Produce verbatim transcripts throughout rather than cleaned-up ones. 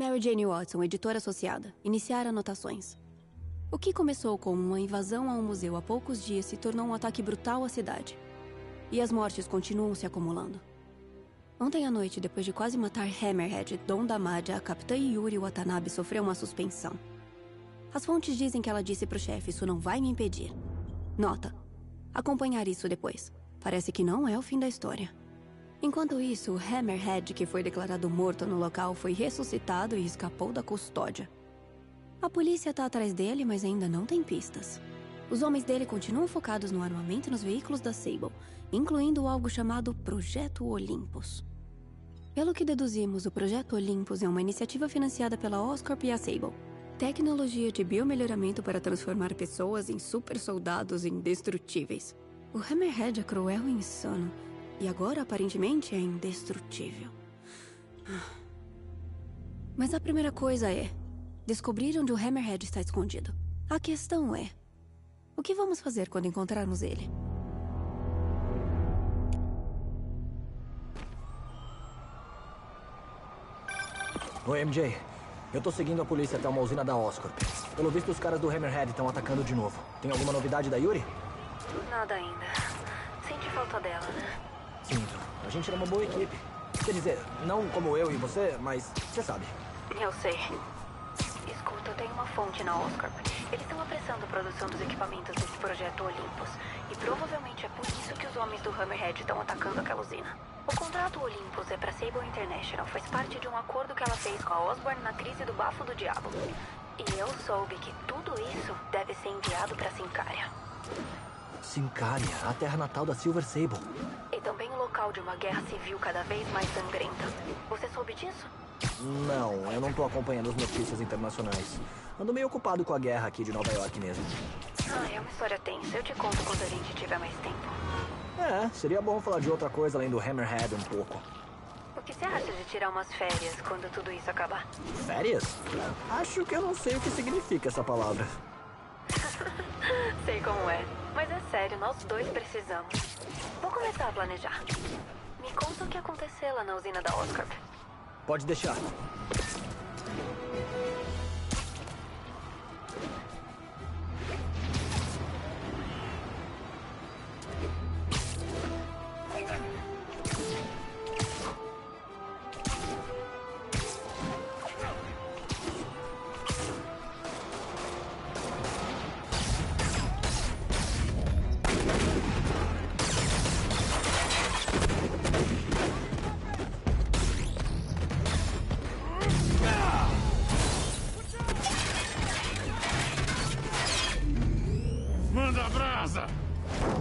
Mary Jane Watson, editora associada, iniciar anotações. O que começou como uma invasão a um museu há poucos dias se tornou um ataque brutal à cidade. E as mortes continuam se acumulando. Ontem à noite, depois de quase matar Hammerhead, Don Damadia, a capitã Yuri Watanabe sofreu uma suspensão. As fontes dizem que ela disse pro chefe, isso não vai me impedir. Nota: acompanhar isso depois. Parece que não é o fim da história. Enquanto isso, o Hammerhead, que foi declarado morto no local, foi ressuscitado e escapou da custódia. A polícia tá atrás dele, mas ainda não tem pistas. Os homens dele continuam focados no armamento e nos veículos da Sable, incluindo algo chamado Projeto Olimpos. Pelo que deduzimos, o Projeto Olimpos é uma iniciativa financiada pela Oscorp e a Sable. Tecnologia de biomelhoramento para transformar pessoas em super-soldados indestrutíveis. O Hammerhead é cruel e insano, e agora aparentemente é indestrutível. Mas a primeira coisa é descobrir onde o Hammerhead está escondido. A questão é: o que vamos fazer quando encontrarmos ele? Oi, M J. Eu tô seguindo a polícia até uma usina da Oscorp. Pelo visto, os caras do Hammerhead estão atacando de novo. Tem alguma novidade da Yuri? Nada ainda. Sente falta dela, né? Sinto. A gente era uma boa equipe. Quer dizer, não como eu e você, mas você sabe. Eu sei. Escuta, eu tenho uma fonte na Oscorp. Eles estão apressando a produção dos equipamentos desse Projeto Olimpos. E provavelmente é por isso que os homens do Hammerhead estão atacando aquela usina. O contrato Olimpos é pra Sable International. Faz parte de um acordo que ela fez com a Osborne na crise do bafo do diabo. E eu soube que tudo isso deve ser enviado pra Symkaria. Symkaria, a terra natal da Silver Sable. E também o local de uma guerra civil cada vez mais sangrenta. Você soube disso? Não, eu não tô acompanhando as notícias internacionais. Ando meio ocupado com a guerra aqui de Nova York mesmo. Ah, é uma história tensa. Eu te conto quando a gente tiver mais tempo. É, seria bom falar de outra coisa além do Hammerhead um pouco. O que você acha de tirar umas férias quando tudo isso acabar? Férias? Acho que eu não sei o que significa essa palavra. Sei como é. Mas é sério, nós dois precisamos. Vou começar a planejar. Me conta o que aconteceu lá na usina da Oscar. Pode deixar.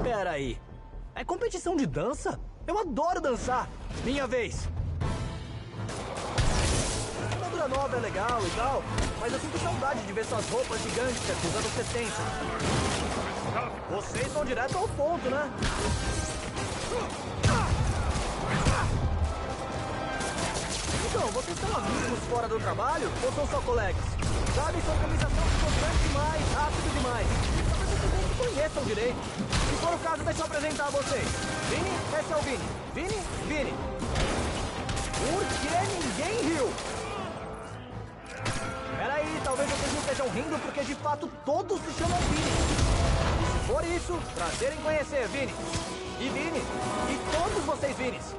Peraí, é competição de dança? Eu adoro dançar! Minha vez! A armadura nova é legal e tal, mas eu sinto saudade de ver suas roupas de gangster dos anos setenta. Vocês vão direto ao ponto, né? Então, vocês são amigos fora do trabalho ou são só colegas? Sabe, sua organização se constante demais, rápido demais. Talvez vocês nem se conheçam direito. Se for o caso, deixa eu apresentar a vocês. Vini, esse é o Vini. Vini, Vini. Por que ninguém riu? Peraí, talvez vocês não estejam rindo porque de fato todos se chamam Vini. Se for isso, prazer em conhecer, Vini. E Vini. E todos vocês, Vinis.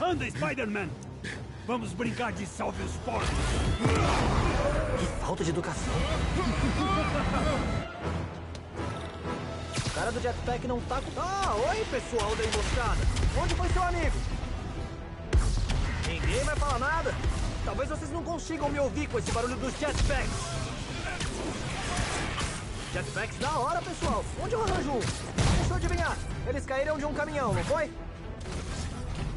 Anda, Spider-Man! Vamos brincar de salve os porcos! Que falta de educação! cara do jetpack não tá... Ah, oi pessoal da emboscada! Onde foi seu amigo? Ninguém vai falar nada? Talvez vocês não consigam me ouvir com esse barulho dos jetpacks. Jetpacks da hora, pessoal! Onde eu arranjo um? Deixa eu adivinhar. Eles caíram de um caminhão, não foi?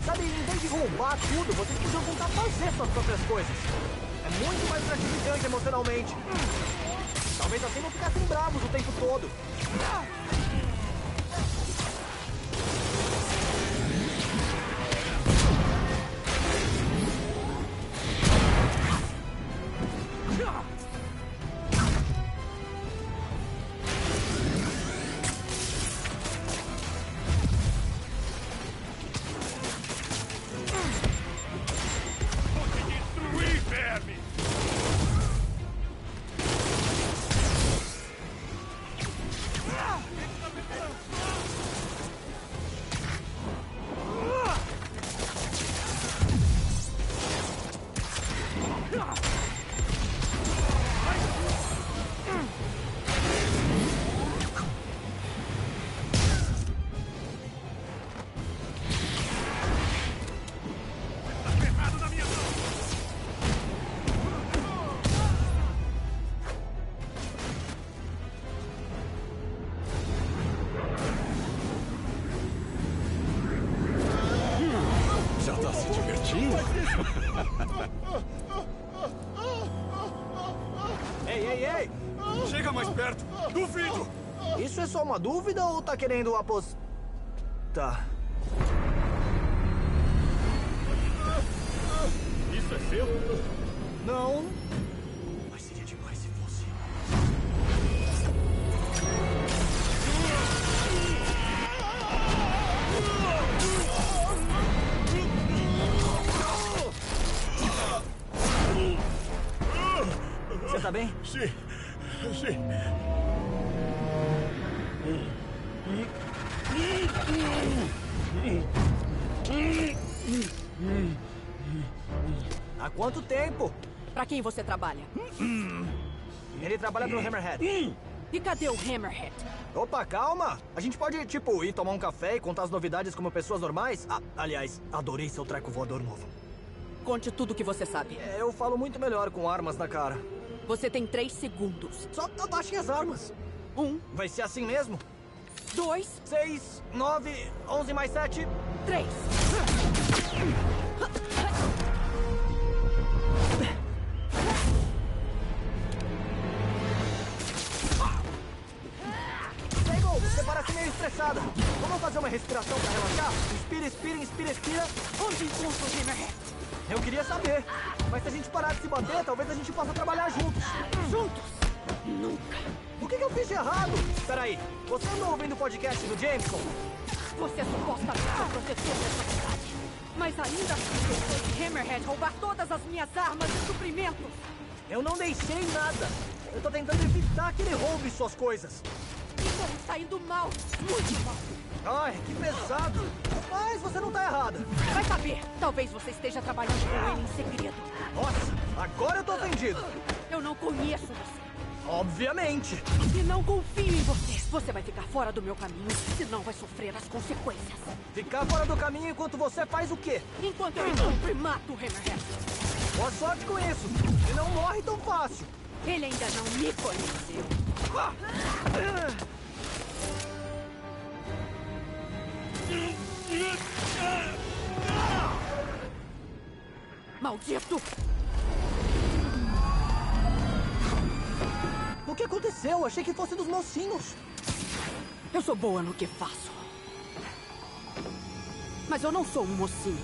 Sabe, em vez de roubar tudo, vocês podiam tentar fazer suas próprias coisas. É muito mais gratificante emocionalmente. Talvez assim não ficassem bravos o tempo todo. Uma dúvida ou tá querendo apostar? Tá. Isso é seu? Não. Mas seria demais se fosse. Você tá bem? Sim. Sim. Há quanto tempo? Pra quem você trabalha? Ele trabalha pro Hammerhead. E cadê o Hammerhead? Opa, calma! A gente pode, tipo, ir tomar um café e contar as novidades como pessoas normais? Ah, aliás, adorei seu treco voador novo. Conte tudo o que você sabe. Eu falo muito melhor com armas na cara. Você tem três segundos. Só abaixem as armas. Um. Vai ser assim mesmo? Dois. Seis. Nove. Onze mais sete. Três. Sable, você parece meio estressada. Vamos fazer uma respiração pra relaxar? Inspira, expira, inspira, expira. Onde encontro o Hammerhead? Eu queria saber. Mas se a gente parar de se bater, talvez a gente possa trabalhar juntos. Juntos? Nunca. O que, que eu fiz de errado? Peraí, você andou ouvindo o podcast do Jameson? Você é supostamente o protetor dessa cidade. Mas ainda assim, de Hammerhead roubar todas as minhas armas e suprimentos. Eu não deixei nada. Eu tô tentando evitar que ele roube suas coisas. Então está indo mal, muito mal. Ai, que pesado. Mas você não tá errada. Vai saber, talvez você esteja trabalhando com ele em segredo. Nossa, agora eu tô ofendido. Eu não conheço você. Obviamente. E não confio em vocês. Você vai ficar fora do meu caminho, senão vai sofrer as consequências. Ficar fora do caminho enquanto você faz o quê? Enquanto eu encontro e mato o Hammerhead. Boa sorte com isso. Ele não morre tão fácil. Ele ainda não me conheceu. Ah! Maldito! O que aconteceu? Achei que fosse dos mocinhos. Eu sou boa no que faço. Mas eu não sou um mocinho.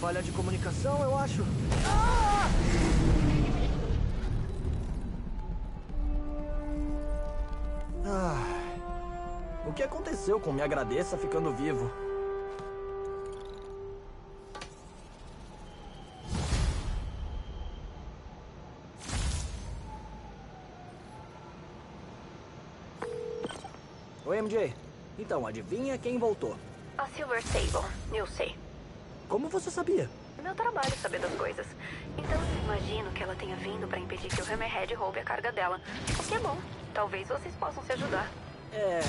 Falha de comunicação, eu acho. Ah! Ah, o que aconteceu com Me Agradeça Ficando Vivo? Oi, M J. Então, adivinha quem voltou? A Silver Sable, eu sei. Como você sabia? Meu trabalho é saber das coisas. Então, eu imagino que ela tenha vindo pra impedir que o Hammerhead roube a carga dela. O que é bom. Talvez vocês possam se ajudar. É,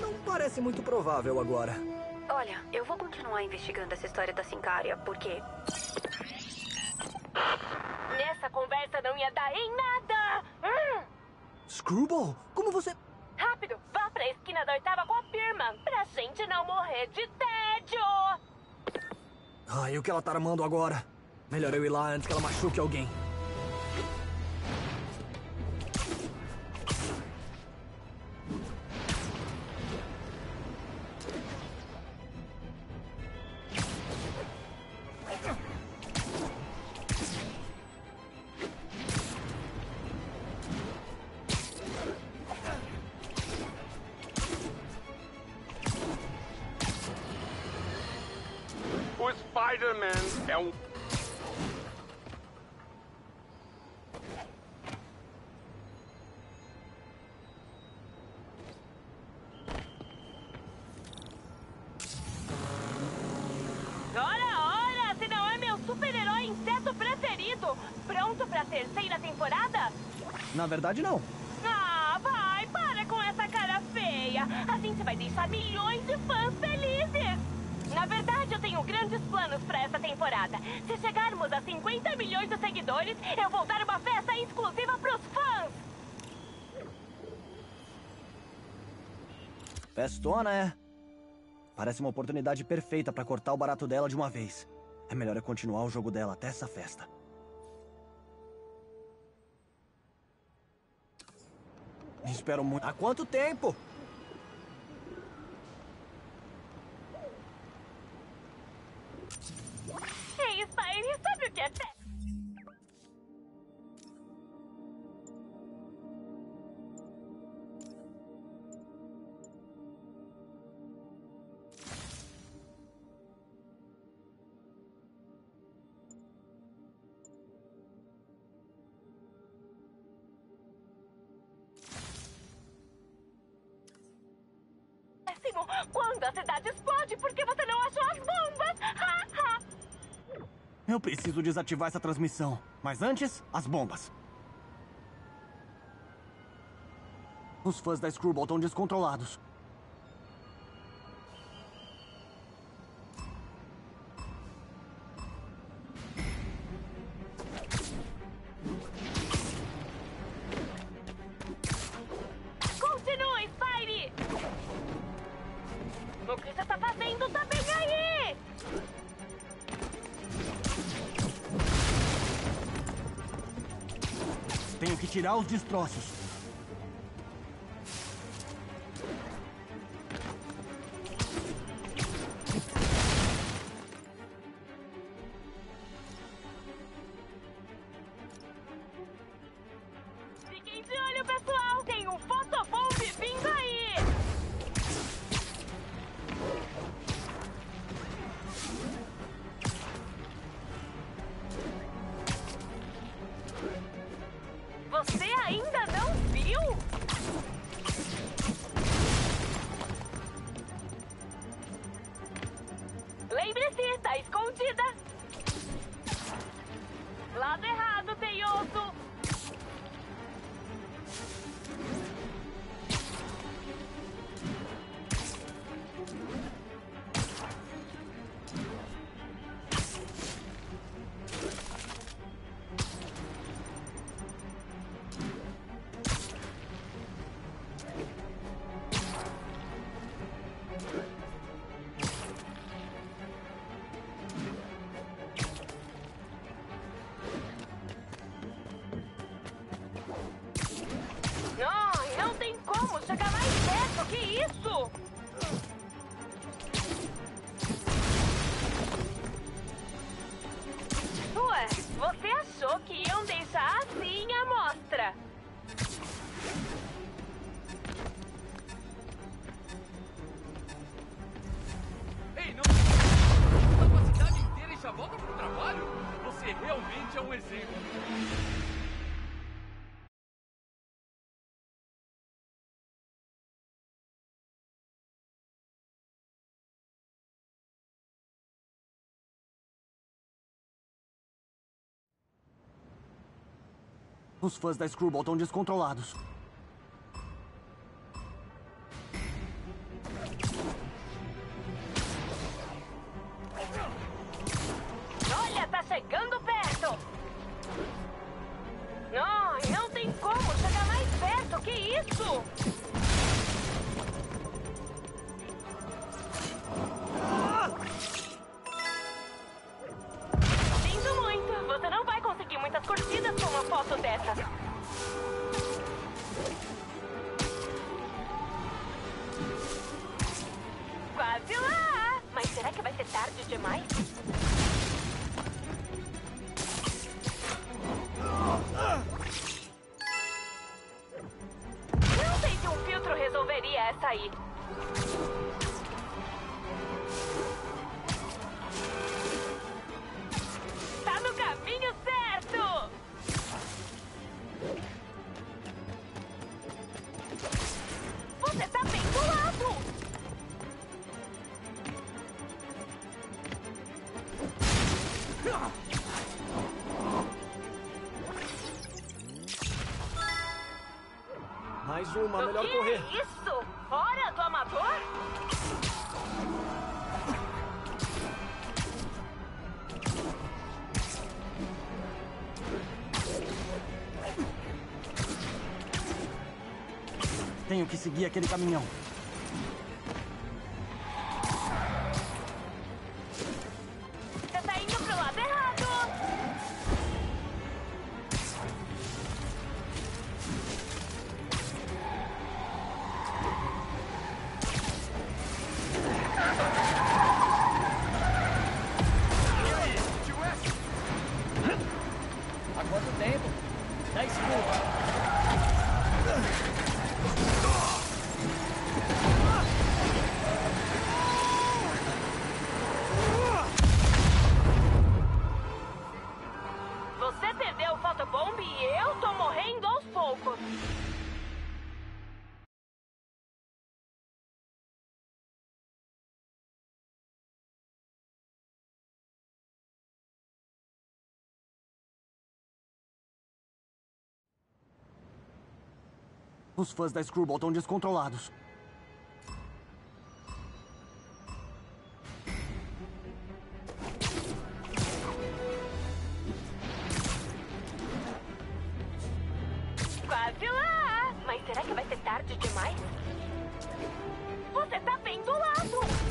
não parece muito provável agora. Olha, eu vou continuar investigando essa história da Symkaria, porque... Nessa conversa não ia dar em nada! Hum. Screwball, como você... Rápido, vá pra esquina da oitava com a firma, pra gente não morrer de tédio! Ai, o que ela tá armando agora? Melhor eu ir lá antes que ela machuque alguém. Spider-Man é um... Ora, ora! Se não é meu super-herói inseto preferido! Pronto pra terceira temporada? Na verdade, não. Ah, vai! Para com essa cara feia! A gente vai deixar milhões de fãs felizes! Na verdade, eu tenho grandes planos pra essa temporada. Se chegarmos a cinquenta milhões de seguidores, eu vou dar uma festa exclusiva pros fãs! Festona, é? Parece uma oportunidade perfeita pra cortar o barato dela de uma vez. É melhor eu continuar o jogo dela até essa festa. Espero muito... Há quanto tempo? Sabe o que é certo? Quando a cidade explode, por que você não achou as bombas? Ha, ha. Eu preciso desativar essa transmissão. Mas antes, as bombas. Os fãs da Screwball estão descontrolados. Continue, Spidey! O que você tá fazendo tá bem aí! Tenho que tirar os destroços. Fiquem de olho, pessoal! Tem um fotobomb vindo aí! Você ainda não viu? Lembre-se, tá escondida. Lado errado, teioso. Os fãs da Screwball estão descontrolados. chegando perto. Não, não tem como chegar mais perto, que isso? Sinto muito, você não vai conseguir muitas curtidas com uma foto dessa. Quase lá! Mas será que vai ser tarde demais? Não sei se um filtro resolveria essa aí. Tá no caminho certo! Você tá bem do lado! Mais uma, melhor correr. O que é isso? Hora do amador? Tenho que seguir aquele caminhão. Os fãs da Screwball estão descontrolados. Quase lá! Mas será que vai ser tarde demais? Você tá bem do lado!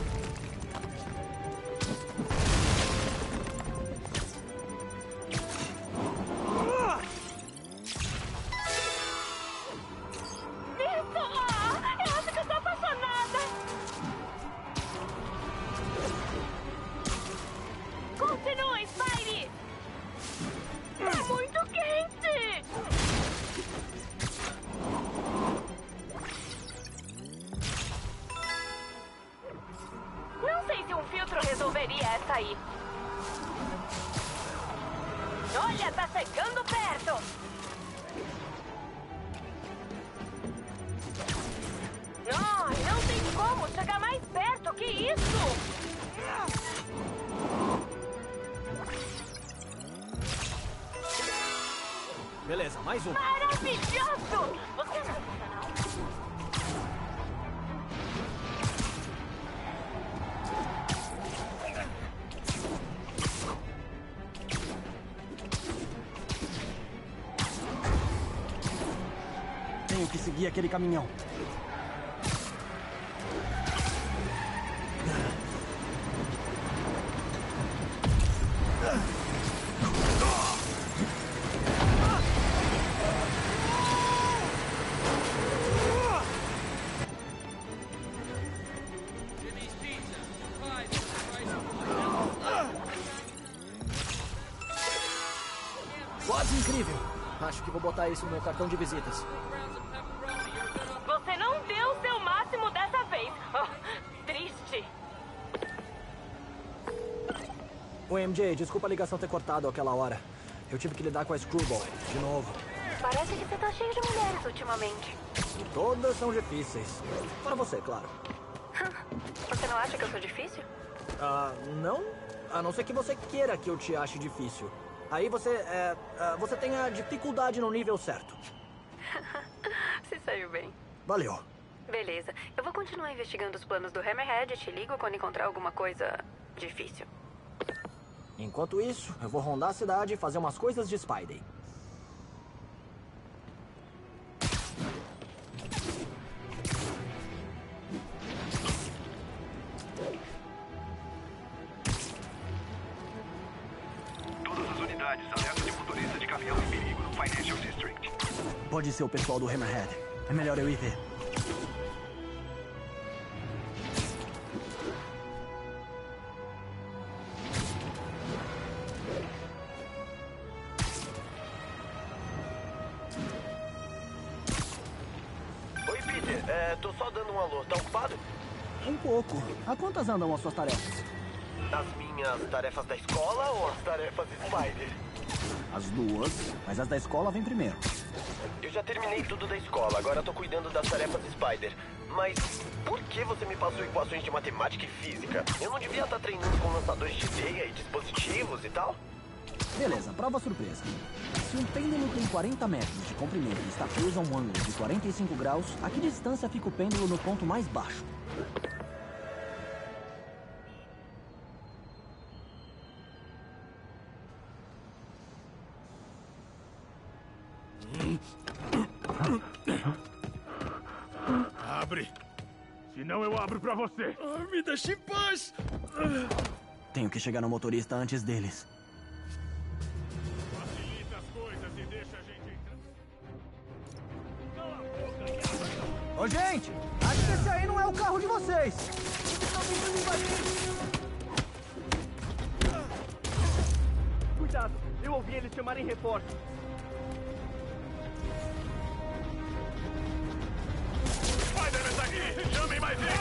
Olha, tá chegando perto! Não, não tem como chegar mais perto que isso! Beleza, mais um! Maravilhoso! Você não precisa não! Que seguia aquele caminhão. Quase incrível. Acho que vou botar isso no meu cartão de visitas. Você não deu o seu máximo dessa vez. Oh, triste. Oi, M J, desculpa a ligação ter cortado àquela hora. Eu tive que lidar com a Screwball, de novo. Parece que você tá cheio de mulheres ultimamente. Todas são difíceis. Para você, claro. Você não acha que eu sou difícil? Ah, não? A não ser que você queira que eu te ache difícil. Aí você, é, você tem a dificuldade no nível certo. Se saiu bem. Valeu. Beleza. Eu vou continuar investigando os planos do Hammerhead e te ligo quando encontrar alguma coisa difícil. Enquanto isso, eu vou rondar a cidade e fazer umas coisas de Spidey. Pode ser o pessoal do Hammerhead. É melhor eu ir ver. Oi, Peter. É, tô só dando um alô. Tá ocupado? Um pouco. Há quantas andam as suas tarefas? As minhas tarefas da escola ou as tarefas Spider? As duas, mas as da escola vem primeiro. Eu já terminei tudo da escola, agora tô cuidando das tarefas Spider. Mas por que você me passou equações de matemática e física? Eu não devia estar treinando com lançadores de teia e dispositivos e tal? Beleza, prova surpresa. Se um pêndulo tem quarenta metros de comprimento e está preso a um ângulo de quarenta e cinco graus, a que distância fica o pêndulo no ponto mais baixo? Senão eu abro pra você. Ah, me deixe em paz. Tenho que chegar no motorista antes deles. Facilita as coisas e deixa a gente entrar. Cala a boca. Ô, gente! Acho que esse aí não é o carro de vocês. Eles estão tentando invadir. Cuidado. Eu ouvi eles chamarem reforço. Chamem mais gente!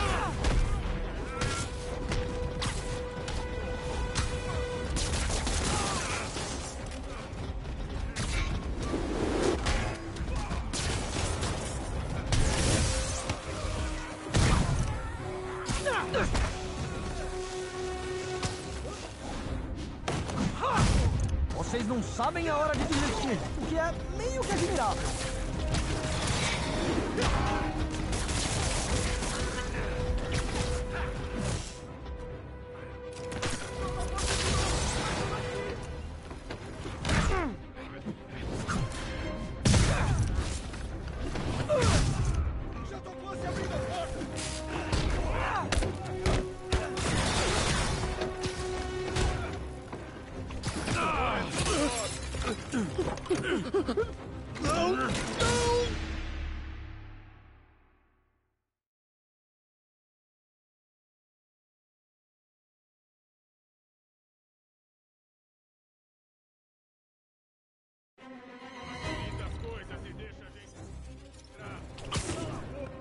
Vocês não sabem a hora de desistir, o que é meio que admirável.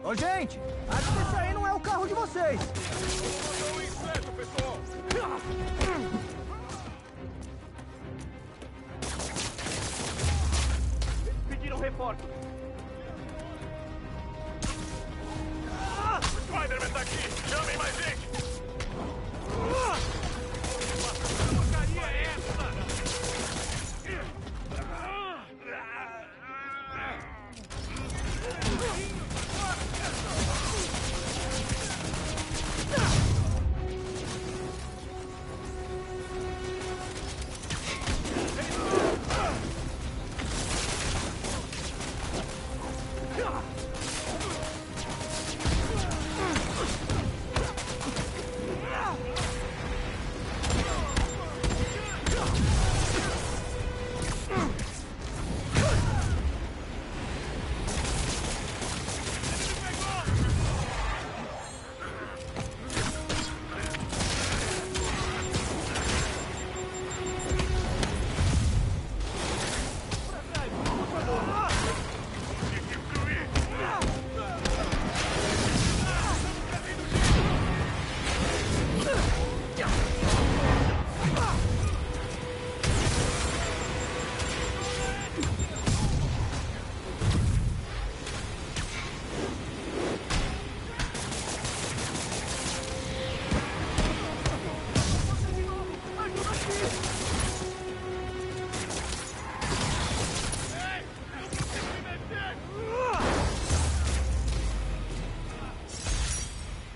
Ô, gente, acho que esse aí não é o carro de vocês. Eu inseto, pessoal. Pediram reforço. O Spider-Man tá aqui. Chamem mais gente. Que porcaria é essa?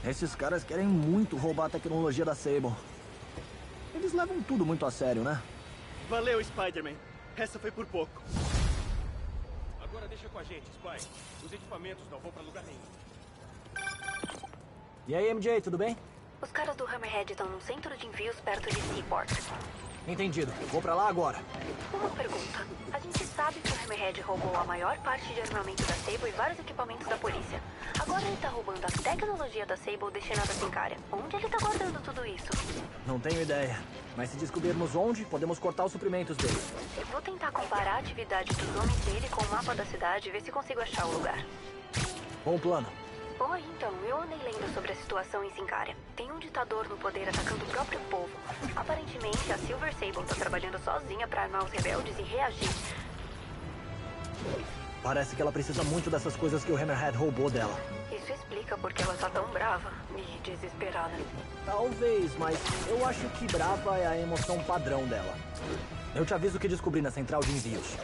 Esses caras querem muito roubar a tecnologia da Sable. Eles levam tudo muito a sério, né? Valeu, Spider-Man. Essa foi por pouco. Agora deixa com a gente, Spy. Os equipamentos não vão pra lugar nenhum. E aí, M J, tudo bem? Os caras do Hammerhead estão num centro de envios perto de Seaport. Entendido. Vou pra lá agora. Uma pergunta. A gente sabe que o Hammerhead roubou a maior parte de armamento da Sable e vários equipamentos da polícia. Agora ele tá roubando a tecnologia da Sable destinada à Symkaria. Onde ele tá guardando tudo isso? Não tenho ideia. Mas se descobrirmos onde, podemos cortar os suprimentos dele. Eu vou tentar comparar a atividade dos homens dele com o mapa da cidade e ver se consigo achar o lugar. Bom plano. Bom, então, eu andei lendo sobre a situação em Symkaria. Tem um ditador no poder atacando o próprio povo. Aparentemente, a Silver Sable tá trabalhando sozinha pra armar os rebeldes e reagir. Parece que ela precisa muito dessas coisas que o Hammerhead roubou dela. Isso explica porque ela tá tão brava e desesperada. Talvez, mas eu acho que brava é a emoção padrão dela. Eu te aviso o que descobri na central de envios.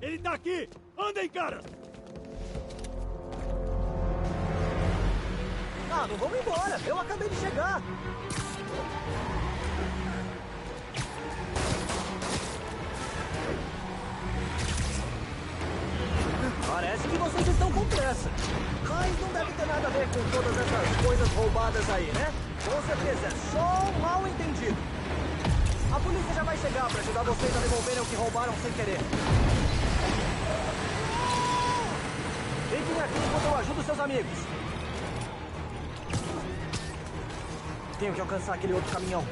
Ele tá aqui! Andem, caras! Ah, não vamos embora! Eu acabei de chegar! Parece que vocês estão com pressa. Mas não deve ter nada a ver com todas essas coisas roubadas aí, né? Com certeza, é só um mal entendido. A polícia já vai chegar pra ajudar vocês a devolverem o que roubaram sem querer. Fiquem aqui enquanto eu ajudo seus amigos. Tenho que alcançar aquele outro caminhão.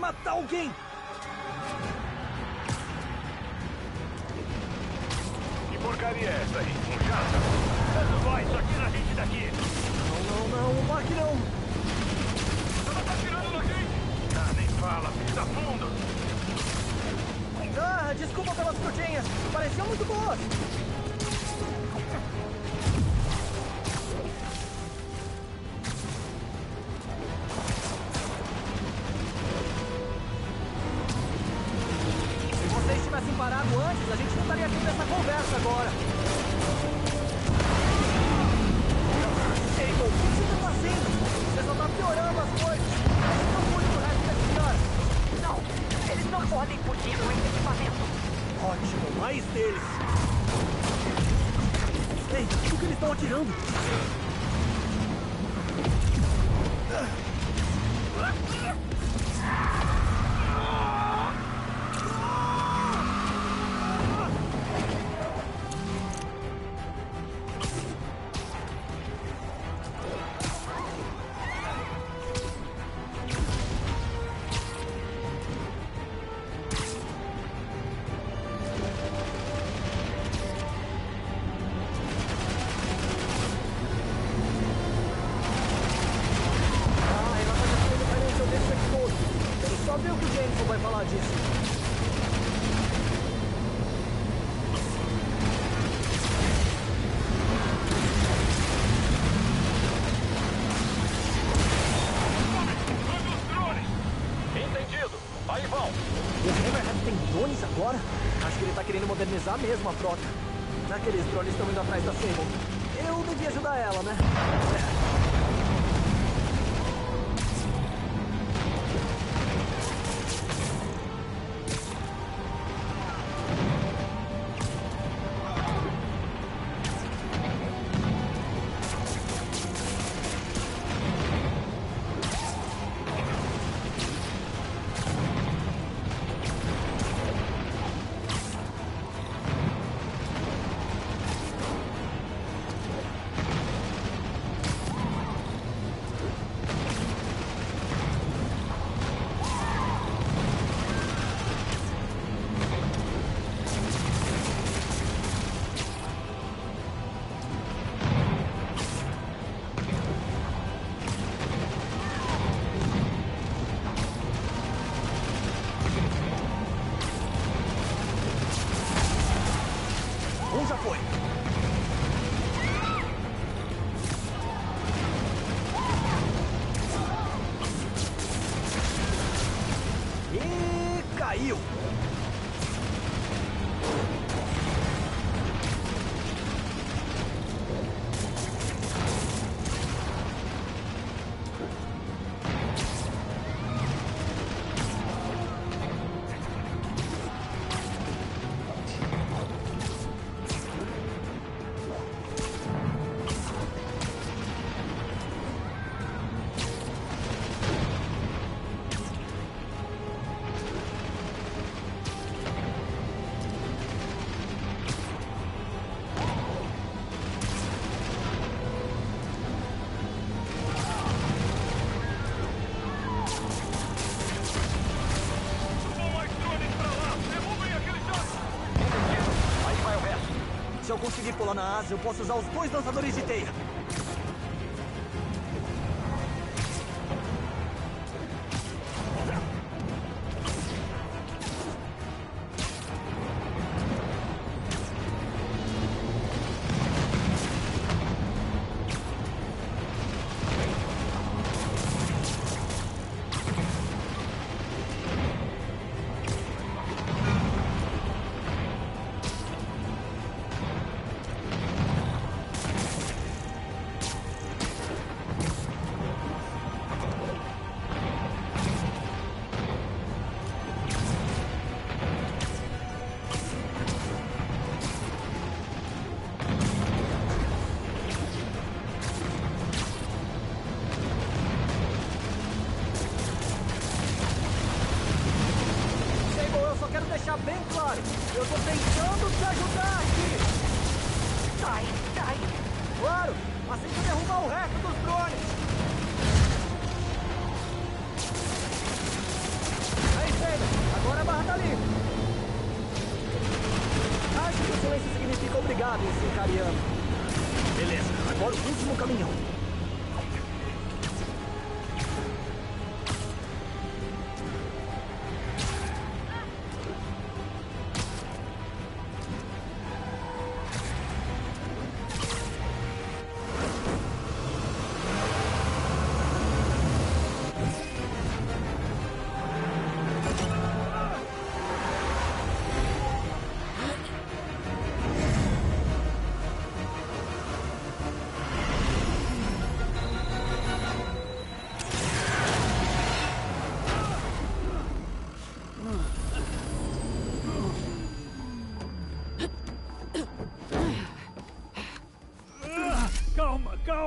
Matar alguém! Que porcaria é essa aí? Em casa? Vai, só tira a gente daqui! Não, não, não, o Mark não! Ela tá tirando na gente! Ah, nem fala, tá fundo! Ah, desculpa pelas frutinhas, pareciam muito boas! segurança agora. Sable, o que você tá fazendo? Você só tá piorando as coisas. Não cuide do resto da senhora. Não, eles não podem fugir do equipamento. Ótimo, mais deles. Ei, o que eles estão atirando? Modernizar mesmo a frota. Aqueles drones estão indo atrás da Sable. Eu devia ajudar ela, né? Conseguir pular na asa, eu posso usar os dois lançadores de teia. Eu tô tentando te ajudar aqui! Sai, sai! Claro! Assim que derrubar o resto dos drones! Aí, Sable! Agora a barra tá ali! Acho que o silêncio significa obrigado em Symkariano. Beleza, agora o último caminhão.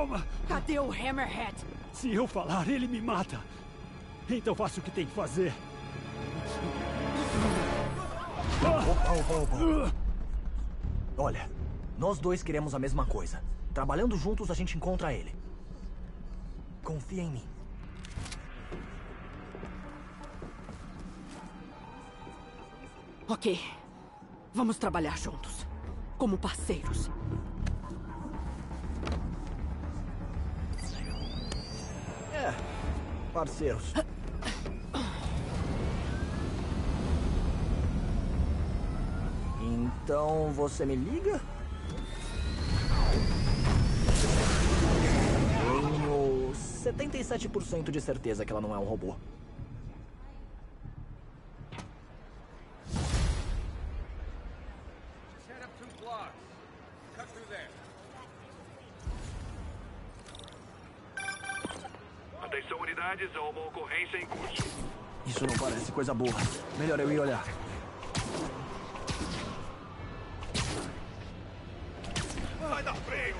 Calma! Cadê o Hammerhead? Se eu falar, ele me mata. Então faço o que tem que fazer. Opa, opa, opa. Olha, nós dois queremos a mesma coisa. Trabalhando juntos, a gente encontra ele. Confia em mim. Ok. Vamos trabalhar juntos. Como parceiros. É, parceiros. Então você me liga? Tenho setenta e sete por cento de certeza que ela não é um robô. Atenção, unidades, há uma ocorrência em curso. Isso não parece coisa boa. Melhor eu ir olhar. Sai da freio!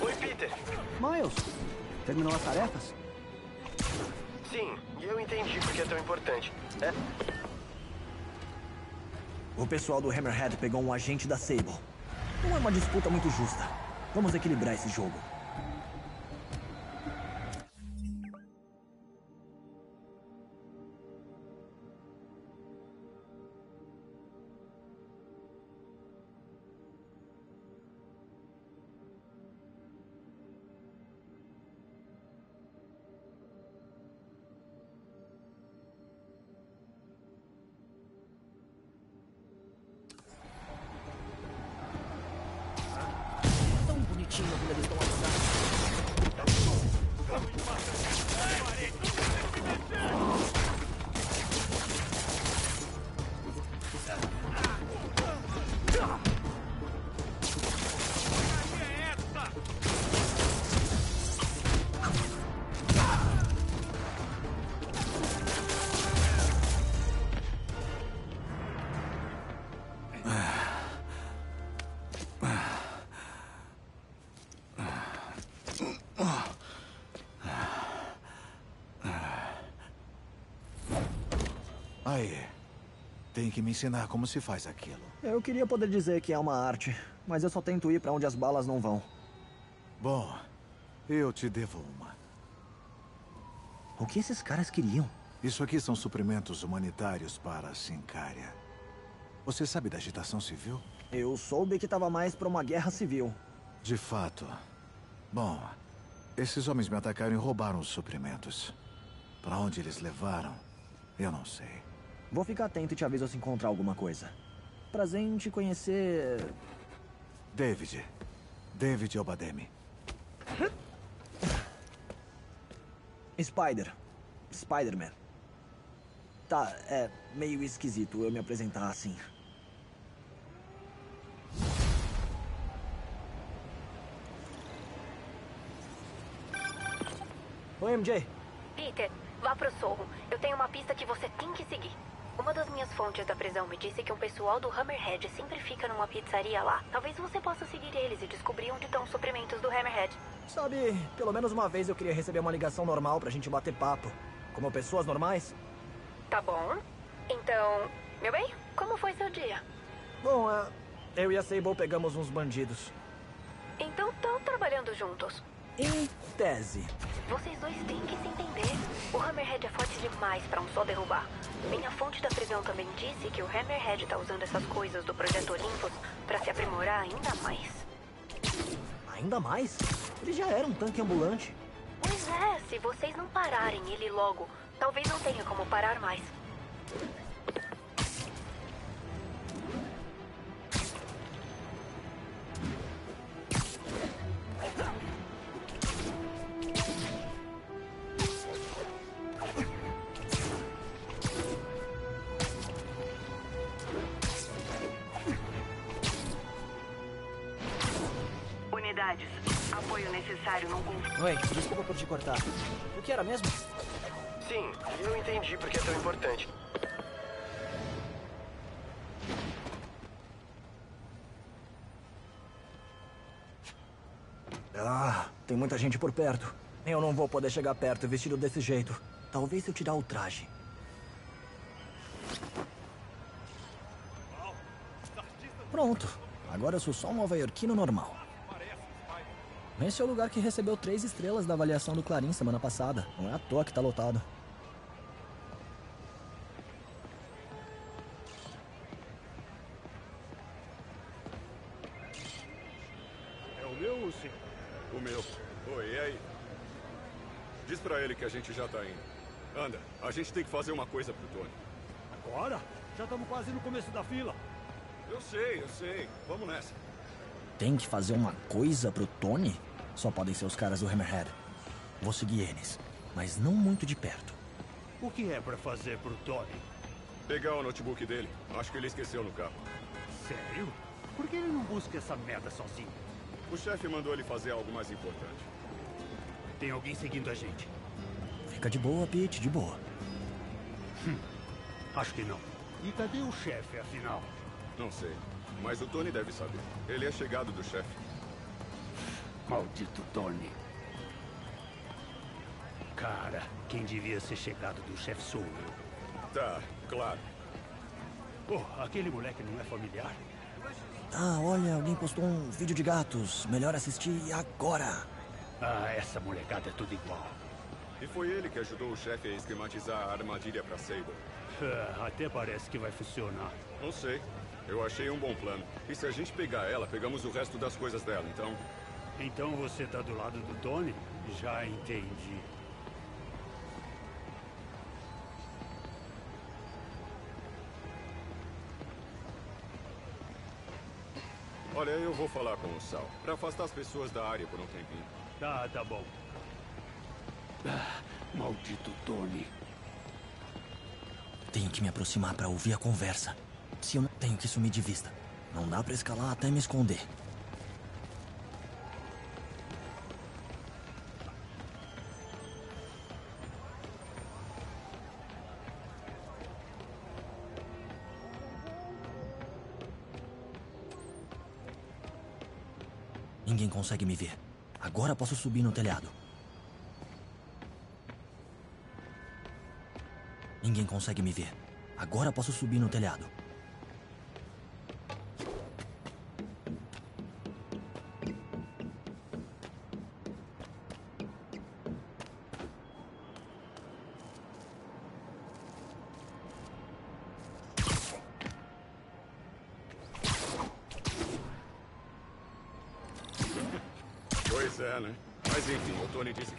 Oi, Peter! Miles, terminou as tarefas? Sim, e eu entendi porque é tão importante. É? O pessoal do Hammerhead pegou um agente da Sable. Não é uma disputa muito justa. Vamos equilibrar esse jogo. Tem que me ensinar como se faz aquilo. Eu queria poder dizer que é uma arte, mas eu só tento ir pra onde as balas não vão. Bom, eu te devo uma. O que esses caras queriam? Isso aqui são suprimentos humanitários para a Symkaria. Você sabe da agitação civil? Eu soube que tava mais pra uma guerra civil. De fato. Bom, esses homens me atacaram e roubaram os suprimentos. Pra onde eles levaram, eu não sei. Vou ficar atento e te aviso se encontrar alguma coisa. Prazer em te conhecer... David. David Obademi. Spider. Spider-Man. Tá, é meio esquisito eu me apresentar assim. Oi, M J. Peter, vá pro sorro. Eu tenho uma pista que você tem que seguir. Uma das minhas fontes da prisão me disse que um pessoal do Hammerhead sempre fica numa pizzaria lá. Talvez você possa seguir eles e descobrir onde estão os suprimentos do Hammerhead. Sabe, pelo menos uma vez eu queria receber uma ligação normal pra gente bater papo. Como pessoas normais. Tá bom. Então, meu bem, como foi seu dia? Bom, uh, eu e a Sable pegamos uns bandidos. Então estão trabalhando juntos. Em tese. Vocês dois têm que se entender. O Hammerhead é forte demais pra um só derrubar. Minha fonte da prisão também disse que o Hammerhead tá usando essas coisas do Projeto Olimpos pra se aprimorar ainda mais. Ainda mais? Ele já era um tanque ambulante. Pois é, se vocês não pararem ele logo, talvez não tenha como parar mais. unidades. Apoio necessário no conflito. Oi, desculpa por te cortar. O que era mesmo? Sim, e não entendi porque é tão importante. Ah, tem muita gente por perto. Eu não vou poder chegar perto vestido desse jeito. Talvez eu tirar o traje. Pronto. Agora eu sou só um nova-iorquino normal. Esse é o lugar que recebeu três estrelas da avaliação do Clarim semana passada. Não é à toa que tá lotado. É o meu ou sim? O meu. Oi, e aí? Diz pra ele que a gente já tá indo. Anda, a gente tem que fazer uma coisa pro Tony. Agora? Já estamos quase no começo da fila. Eu sei, eu sei. Vamos nessa. Tem que fazer uma coisa pro Tony? Só podem ser os caras do Hammerhead. Vou seguir eles, mas não muito de perto. O que é pra fazer pro Tony? Pegar o notebook dele. Acho que ele esqueceu no carro. Sério? Por que ele não busca essa merda sozinho? O chefe mandou ele fazer algo mais importante. Tem alguém seguindo a gente. Fica de boa, Pete, de boa. Hum, acho que não. E cadê o chefe, afinal? Não sei, mas o Tony deve saber. Ele é chegado do chefe. Maldito Tony. Cara, quem devia ser chegado do chefe sou eu. Tá, claro. Pô, oh, aquele moleque não é familiar? Ah, olha, alguém postou um vídeo de gatos. Melhor assistir agora. Ah, essa molecada é tudo igual. E foi ele que ajudou o chefe a esquematizar a armadilha pra Sable. Ah, até parece que vai funcionar. Não sei. Eu achei um bom plano. E se a gente pegar ela, pegamos o resto das coisas dela, então... Então você tá do lado do Tony? Já entendi. Olha, eu vou falar com o Sal, pra afastar as pessoas da área por um tempinho. Tá, tá bom. Ah, maldito Tony. Tenho que me aproximar pra ouvir a conversa. Se eu não tenho que sumir de vista. Não dá pra escalar até me esconder. Ninguém consegue me ver. Agora posso subir no telhado. Ninguém consegue me ver. Agora posso subir no telhado.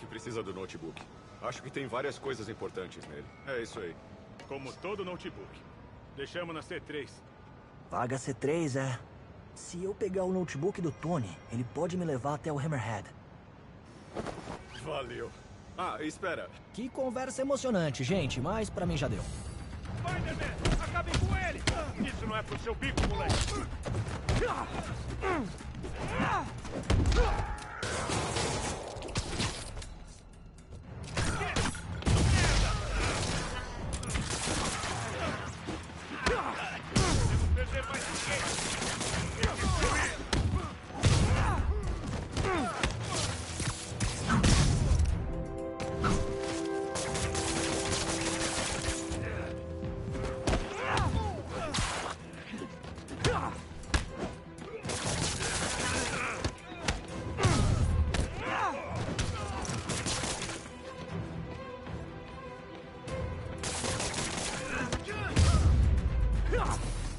Precisa do notebook. Acho que tem várias coisas importantes nele. É isso aí. Como todo notebook. Deixamos na C três. Vaga C três, é? Se eu pegar o notebook do Tony, ele pode me levar até o Hammerhead. Valeu. Ah, espera. Que conversa emocionante, gente, mas pra mim já deu. Spider-Man, acabem com ele! Isso não é pro seu bico, moleque!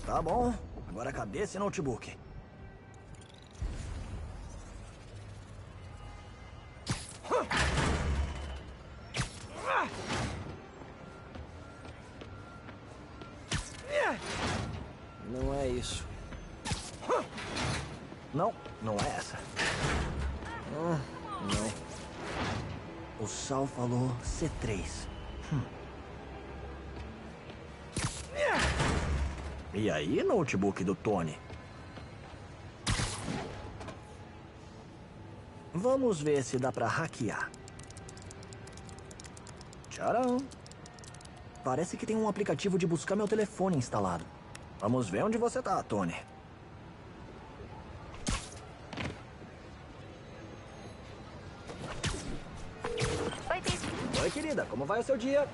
Tá bom, agora cadê esse notebook? Não é isso. Não, não é essa. Hum, não. O Sal falou C três. Hum. E aí, notebook do Tony? Vamos ver se dá pra hackear. Tcharam! Parece que tem um aplicativo de buscar meu telefone instalado. Vamos ver onde você tá, Tony. Oi, Tim. Oi, querida. Como vai o seu dia?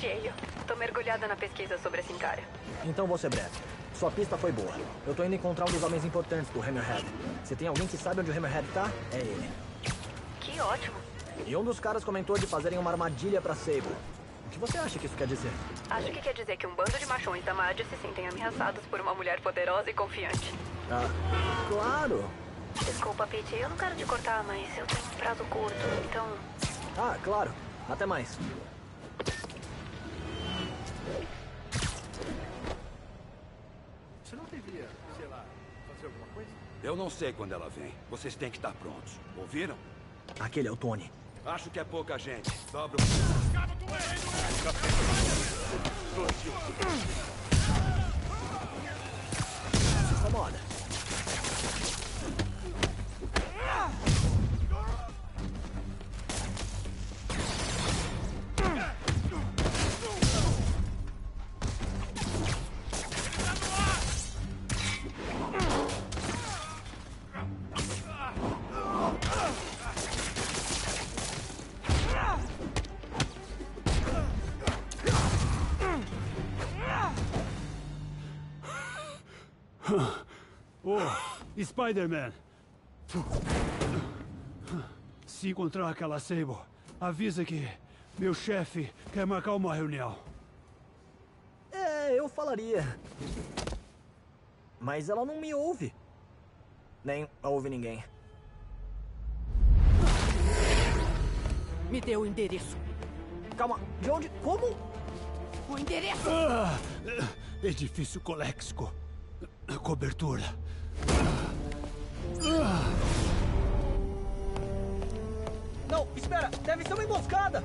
Cheio. Tô mergulhada na pesquisa sobre a Symkaria. Então vou ser breve. Sua pista foi boa. Eu tô indo encontrar um dos homens importantes do Hammerhead. Se tem alguém que sabe onde o Hammerhead tá, é ele. Que ótimo. E um dos caras comentou de fazerem uma armadilha pra Sable. O que você acha que isso quer dizer? Acho que quer dizer que um bando de machões da Mad se sentem ameaçados por uma mulher poderosa e confiante. Ah, claro! Desculpa, Pete, eu não quero te cortar, mas eu tenho um prazo curto, então... Ah, claro. Até mais. Você não devia, sei lá, fazer alguma coisa? Eu não sei quando ela vem. Vocês têm que estar prontos. Ouviram? Aquele é o Tony. Acho que é pouca gente. Dobra o... Incomoda. Spider-Man! Se encontrar aquela Sable, avisa que meu chefe quer marcar uma reunião. É, eu falaria. Mas ela não me ouve. Nem ouve ninguém. Me dê o endereço. Calma, de onde? Como? O endereço! Ah, edifício Coléxico. Cobertura. Não, espera! Deve ser uma emboscada!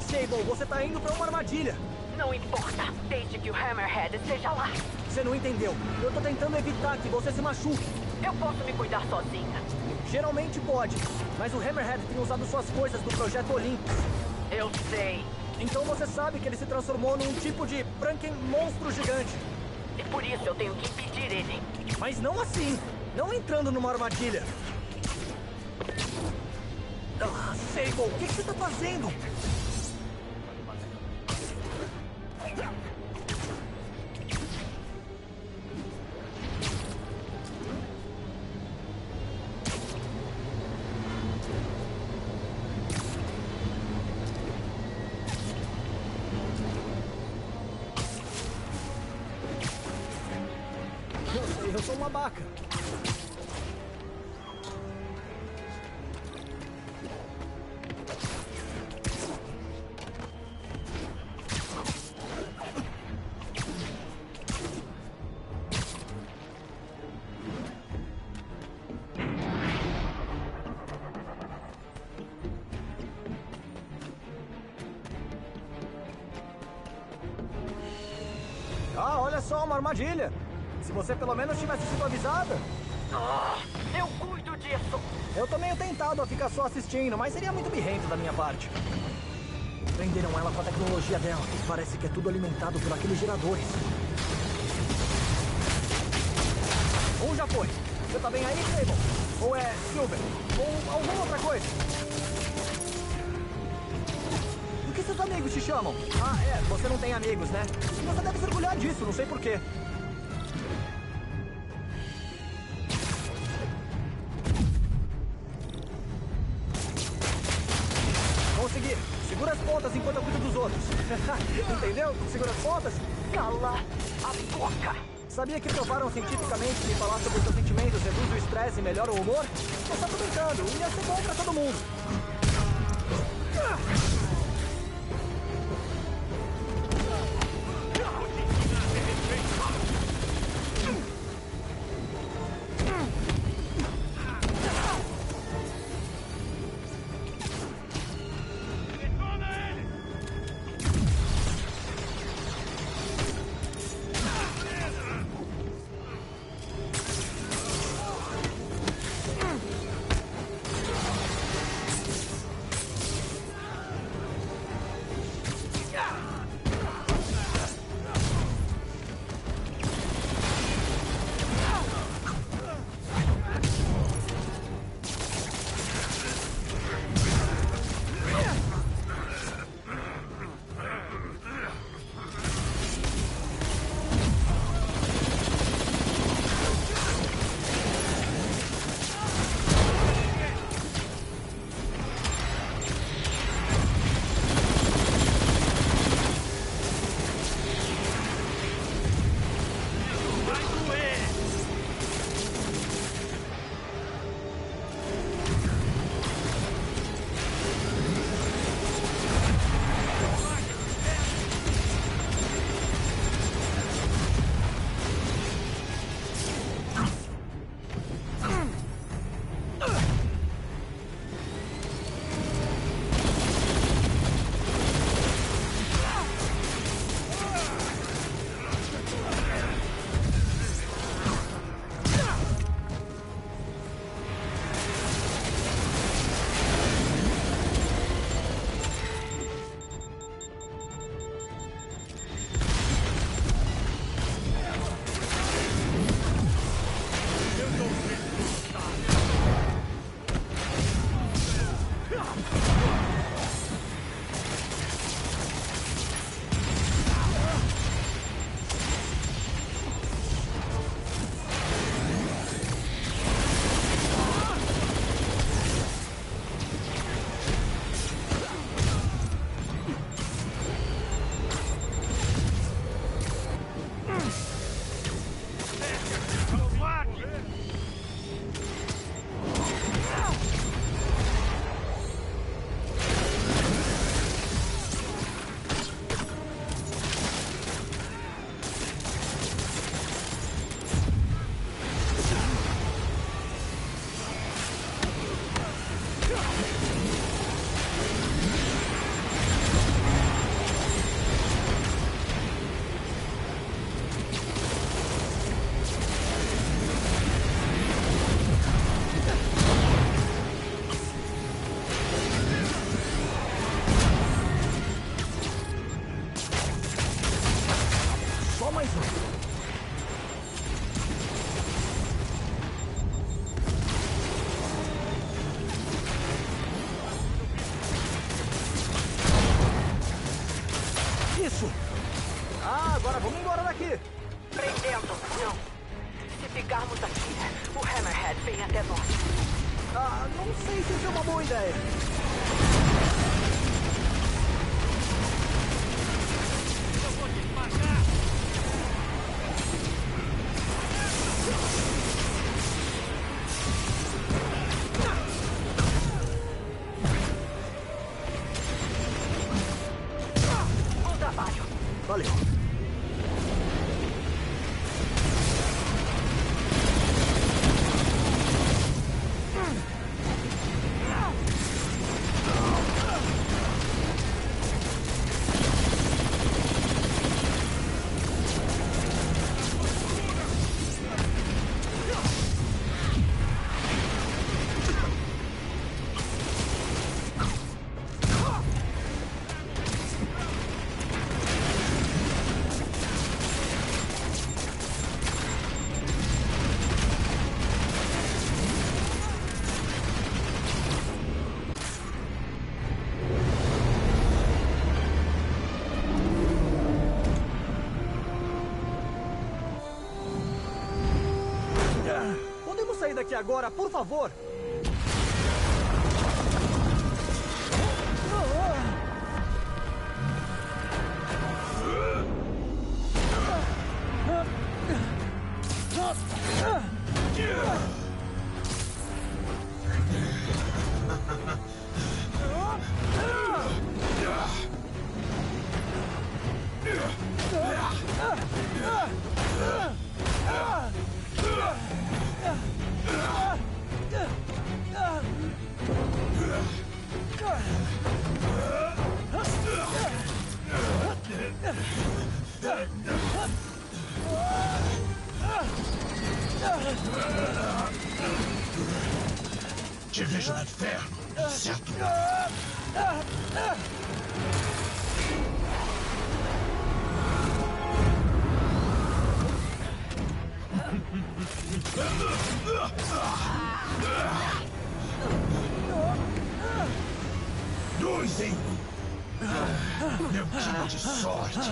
Sable, você tá indo pra uma armadilha! Não importa, desde que o Hammerhead esteja lá. Você não entendeu. Eu tô tentando evitar que você se machuque. Eu posso me cuidar sozinha? Geralmente pode, mas o Hammerhead tem usado suas coisas do Projeto Olimpos. Eu sei. Então você sabe que ele se transformou num tipo de Franken monstro gigante. E por isso eu tenho que impedir ele. Mas não assim. Não entrando numa armadilha. Ah, Sable, o que, que você tá fazendo? Eu sou uma vaca. Ah, olha só, uma armadilha. Se você pelo menos tivesse sido avisada. Ah, eu cuido disso. Eu tô meio tentado a ficar só assistindo, mas seria muito birrento da minha parte. Prenderam ela com a tecnologia dela. Parece que é tudo alimentado por aqueles geradores. Um já foi. Você tá bem aí, Craven? Ou é Silver? Ou alguma outra coisa? O que seus amigos te chamam? Ah, é. Você não tem amigos, né? Você deve se orgulhar disso, não sei porquê. Segura as pontas enquanto eu cuido dos outros. Entendeu? Segura as pontas. Cala a boca. Sabia que provaram cientificamente que falar sobre os seus sentimentos reduz o estresse e melhora o humor? Eu só tô brincando. Ia ser bom pra todo mundo. isso? Ah, agora vamos embora daqui. Prendendo, não. Se ficarmos aqui, o Hammerhead vem até nós. Ah, não sei se isso é uma boa ideia. Eu vou te pagar. Daqui agora, por favor. Te vejo no inferno, certo? Dois em um. Meu tipo de sorte.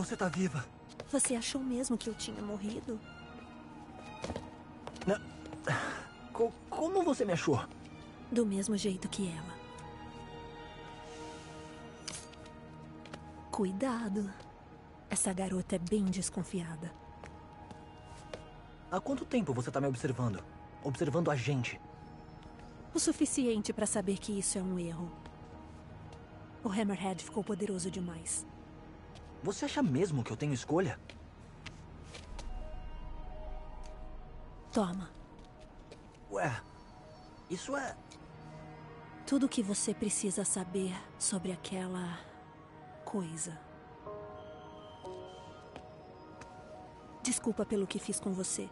Você tá viva. Você achou mesmo que eu tinha morrido? Não. Co- como você me achou? Do mesmo jeito que ela. Cuidado. Essa garota é bem desconfiada. Há quanto tempo você tá me observando? Observando a gente? O suficiente pra saber que isso é um erro. O Hammerhead ficou poderoso demais. Você acha mesmo que eu tenho escolha? Toma. Ué, isso é... Tudo o que você precisa saber sobre aquela... coisa. Desculpa pelo que fiz com você.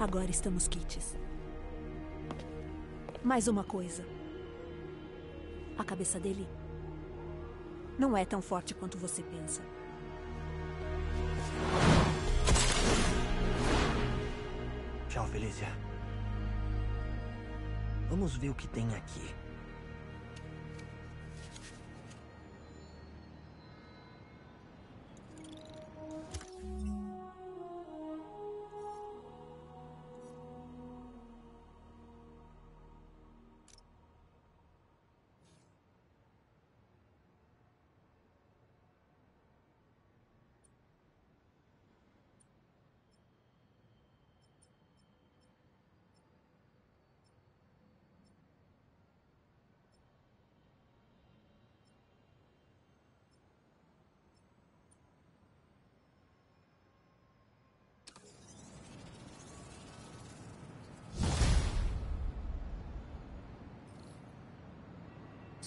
Agora estamos quites. Mais uma coisa. A cabeça dele... não é tão forte quanto você pensa. Tchau, Felícia. Vamos ver o que tem aqui.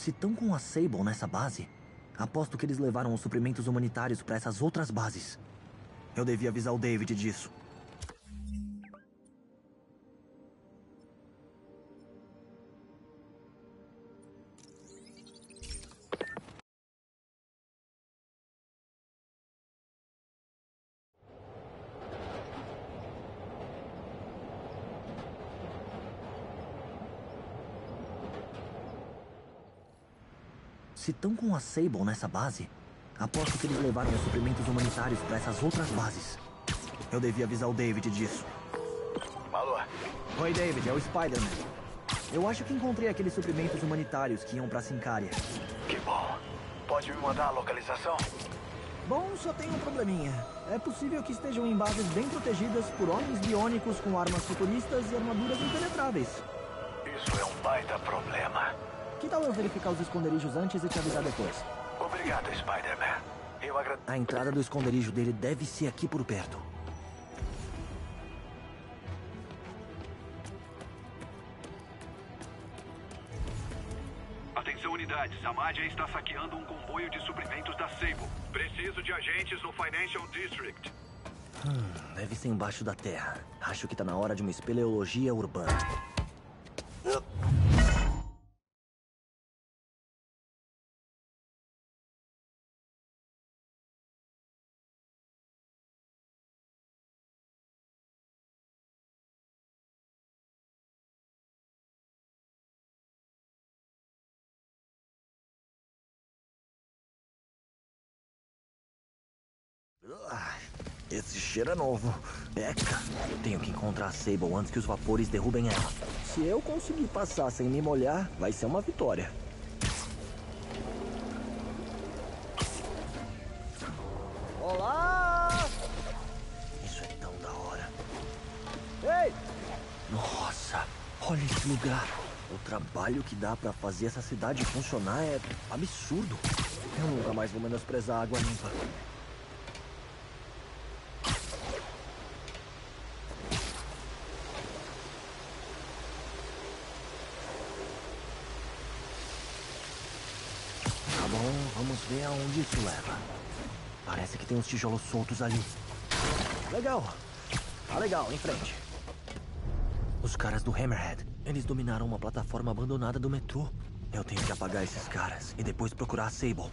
Se estão com a Sable nessa base, aposto que eles levaram os suprimentos humanitários para essas outras bases. Eu devia avisar o David disso. Se estão com a Sable nessa base, aposto que eles levaram os suprimentos humanitários para essas outras bases. Eu devia avisar o David disso. Alô? Oi, David, é o Spider-Man. Eu acho que encontrei aqueles suprimentos humanitários que iam para Symkaria. Que bom. Pode me mandar a localização? Bom, só tem um probleminha. É possível que estejam em bases bem protegidas por homens biônicos com armas futuristas e armaduras impenetráveis. Isso é um baita problema. Que tal eu verificar os esconderijos antes e te avisar depois? Obrigado, Spider-Man. Eu agradeço. A entrada do esconderijo dele deve ser aqui por perto. Atenção, unidades. A Madia está saqueando um comboio de suprimentos da Sable. Preciso de agentes no Financial District. Hum, deve ser embaixo da terra. Acho que tá na hora de uma espeleologia urbana. Esse cheiro é novo. Eca! Tenho que encontrar a Sable antes que os vapores derrubem ela. Se eu conseguir passar sem me molhar, vai ser uma vitória. Olá! Isso é tão da hora. Ei! Nossa, olha esse lugar. O trabalho que dá pra fazer essa cidade funcionar é absurdo. Eu nunca mais vou menosprezar a água limpa. Vê aonde isso leva. Parece que tem uns tijolos soltos ali. Legal. Tá legal, em frente. Os caras do Hammerhead. Eles dominaram uma plataforma abandonada do metrô. Eu tenho que apagar esses caras e depois procurar a Sable.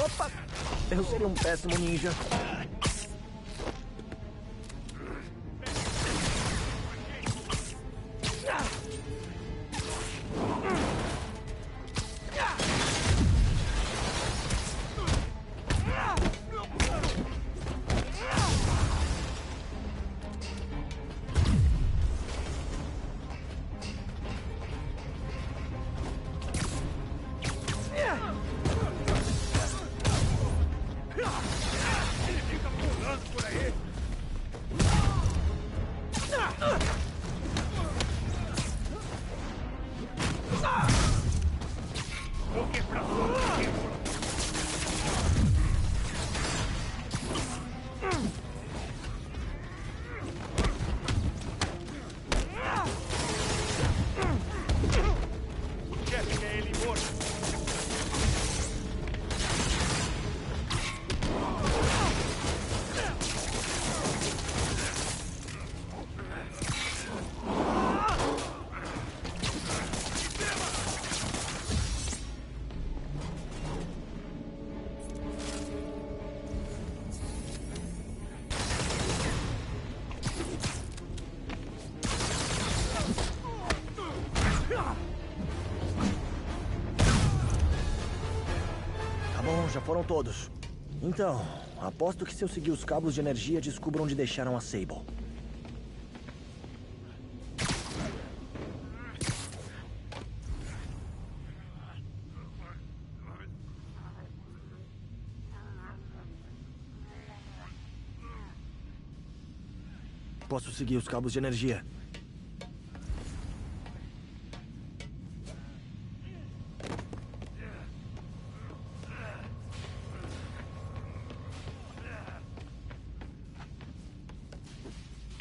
Opa! Eu seria um péssimo ninja. Foram todos. Então, aposto que se eu seguir os cabos de energia, descubro onde deixaram a Sable. Posso seguir os cabos de energia.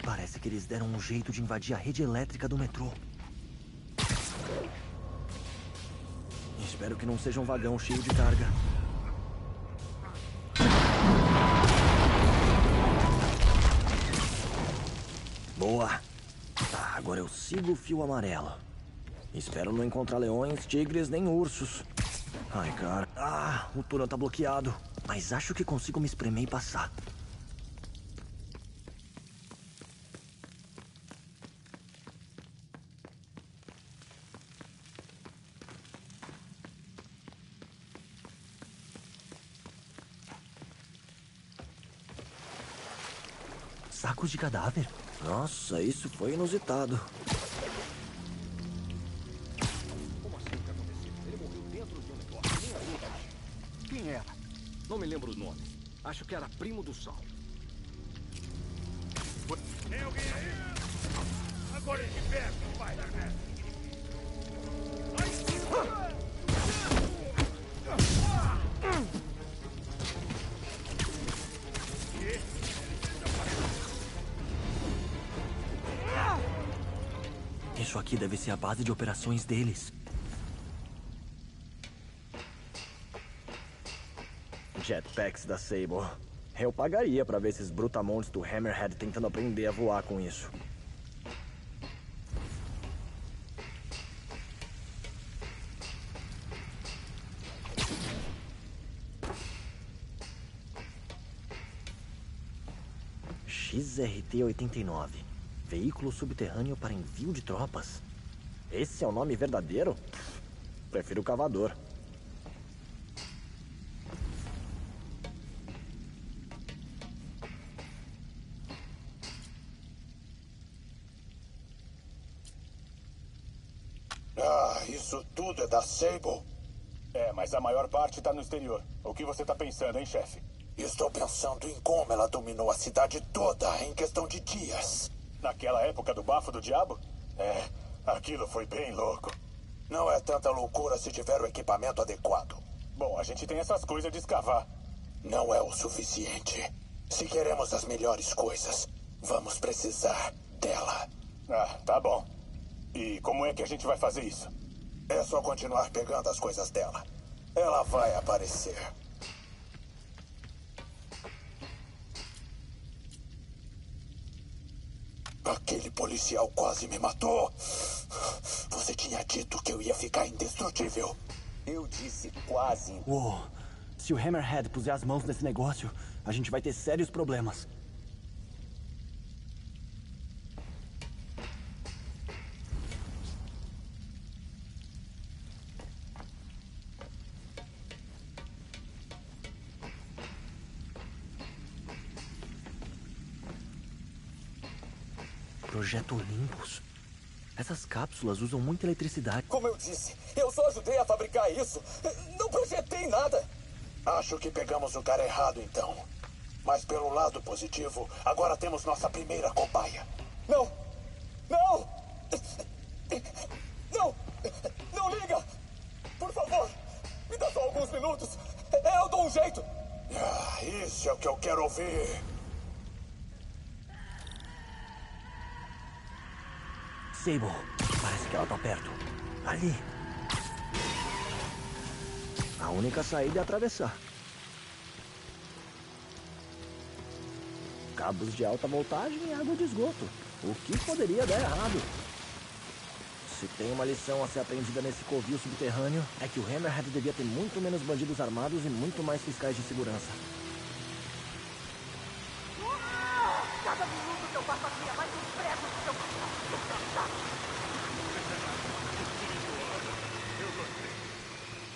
Parece que eles deram um jeito de invadir a rede elétrica do metrô. Espero que não seja um vagão cheio de carga. Boa! Ah, agora eu sigo o fio amarelo. Espero não encontrar leões, tigres nem ursos. Ai, cara... Ah, o túnel tá bloqueado. Mas acho que consigo me espremer e passar. Sacos de cadáver? Nossa, isso foi inusitado. Como assim que aconteceu? Ele morreu dentro de um negócio, nem a Quem era? Não me lembro o nome. Acho que era primo do Sal. Tem alguém aí? Agora de pé, Spider-Man. Isso aqui deve ser a base de operações deles. Jetpacks da Sable. Eu pagaria pra ver esses brutamontes do Hammerhead tentando aprender a voar com isso. X R T oitenta e nove. Veículo subterrâneo para envio de tropas. Esse é o nome verdadeiro? Prefiro o cavador. Ah, isso tudo é da Sable? É, mas a maior parte está no exterior. O que você está pensando, hein, chefe? Estou pensando em como ela dominou a cidade toda em questão de dias. Naquela época do bafo do diabo? É, aquilo foi bem louco. Não é tanta loucura se tiver o equipamento adequado. Bom, a gente tem essas coisas de escavar. Não é o suficiente. Se queremos as melhores coisas, vamos precisar dela. Ah, tá bom. E como é que a gente vai fazer isso? É só continuar pegando as coisas dela. Ela vai aparecer. Aquele policial quase me matou. Você tinha dito que eu ia ficar indestrutível. Eu disse quase. Uou, se o Hammerhead puser as mãos nesse negócio, a gente vai ter sérios problemas. Projeto Olimpos. Essas cápsulas usam muita eletricidade. Como eu disse, eu só ajudei a fabricar isso. Não projetei nada. Acho que pegamos o cara errado, então. Mas pelo lado positivo, agora temos nossa primeira cobaia. Não! Não! Não! Não liga! Por favor, me dá só alguns minutos. Eu dou um jeito. Ah, isso é o que eu quero ouvir. Sable, parece que ela tá perto. Ali. A única saída é atravessar. Cabos de alta voltagem e água de esgoto. O que poderia dar errado? Se tem uma lição a ser aprendida nesse covil subterrâneo, é que o Hammerhead devia ter muito menos bandidos armados e muito mais fiscais de segurança. Cada minuto que eu passo aqui é mais um prego do que eu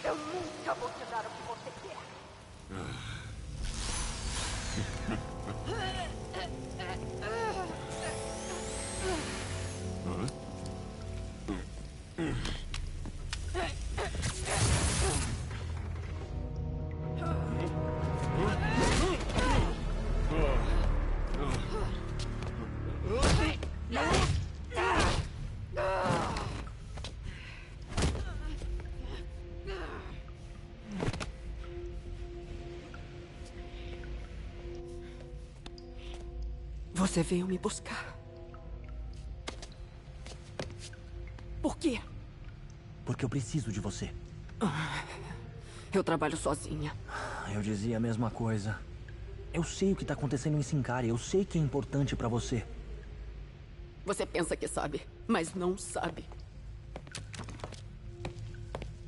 Eu nunca vou te dar o que você quer. Você veio me buscar. Por quê? Porque eu preciso de você. Eu trabalho sozinha. Eu dizia a mesma coisa. Eu sei o que está acontecendo em Symkaria. Eu sei que é importante para você. Você pensa que sabe, mas não sabe.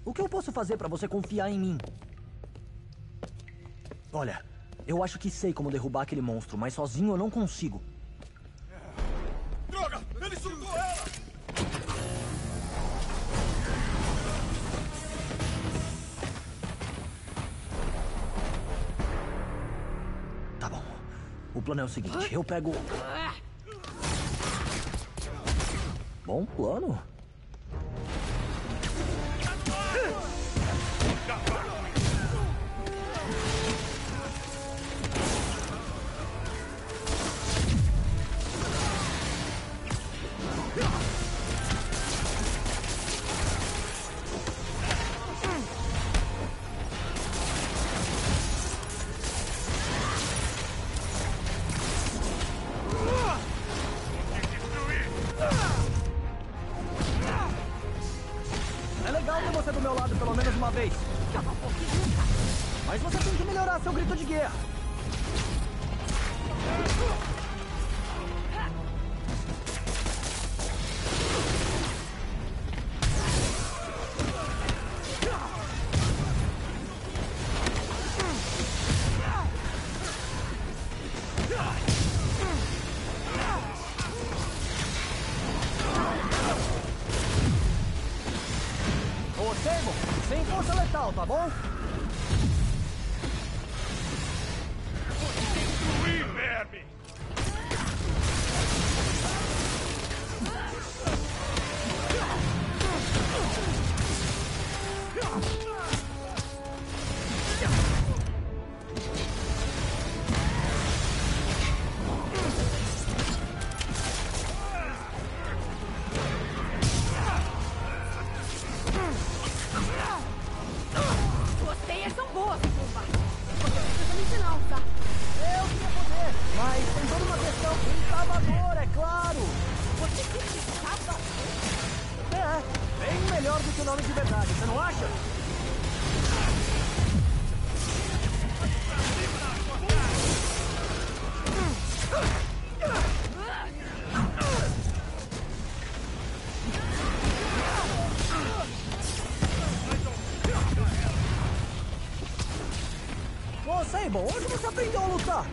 O que eu posso fazer para você confiar em mim? Olha, eu acho que sei como derrubar aquele monstro, mas sozinho eu não consigo. Droga! Ele sugou ela! Tá bom. O plano é o seguinte, eu pego... Bom plano. Tá bom? Bom, hoje você aprendeu a lutar.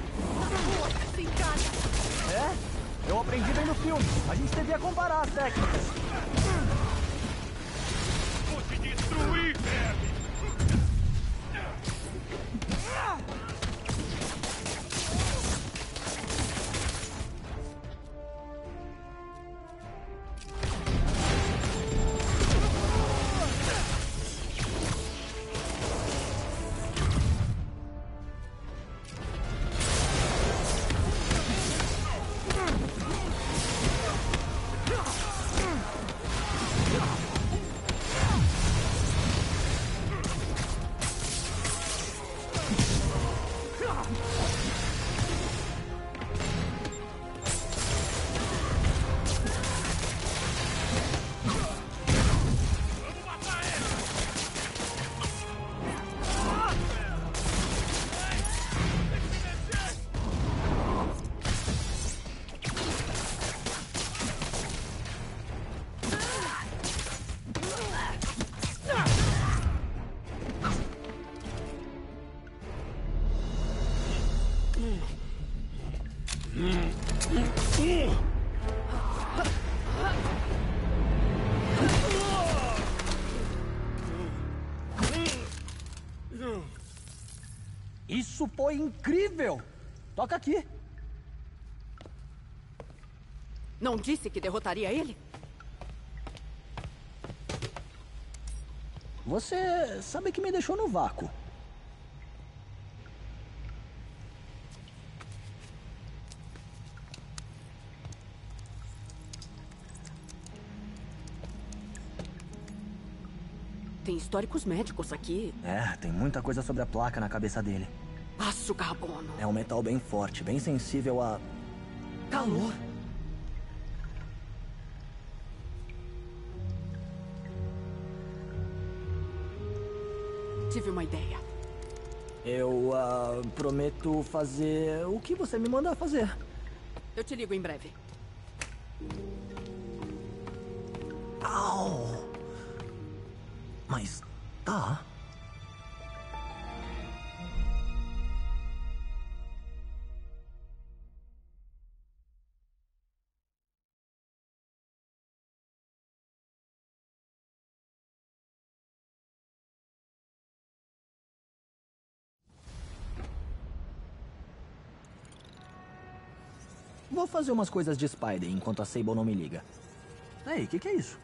É? Eu aprendi bem no filme. A gente devia comparar as técnicas. Vou te destruir, verme! Isso foi incrível! Toca aqui! Não disse que derrotaria ele? Você sabe que me deixou no vácuo. Tem históricos médicos aqui. É, tem muita coisa sobre a placa na cabeça dele. Aço carbono. É um metal bem forte, bem sensível a... Calor. Tive uma ideia. Eu uh, prometo fazer o que você me mandar fazer. Eu te ligo em breve. Au! Mas tá. Vou fazer umas coisas de Spider enquanto a Sable não me liga. Ei, o que, que é isso?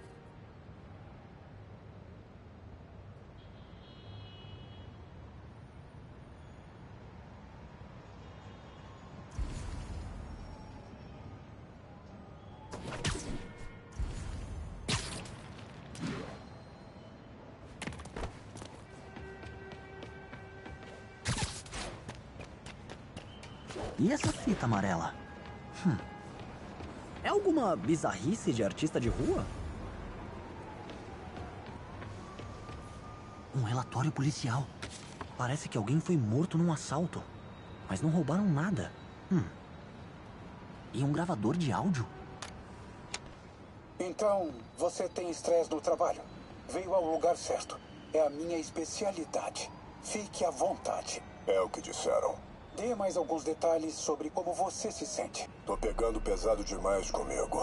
E essa fita amarela? Hum. É alguma bizarrice de artista de rua? Um relatório policial. Parece que alguém foi morto num assalto. Mas não roubaram nada. Hum. E um gravador de áudio? Então, você tem estresse no trabalho. Veio ao lugar certo. É a minha especialidade. Fique à vontade. É o que disseram. Dê mais alguns detalhes sobre como você se sente. Tô pegando pesado demais comigo.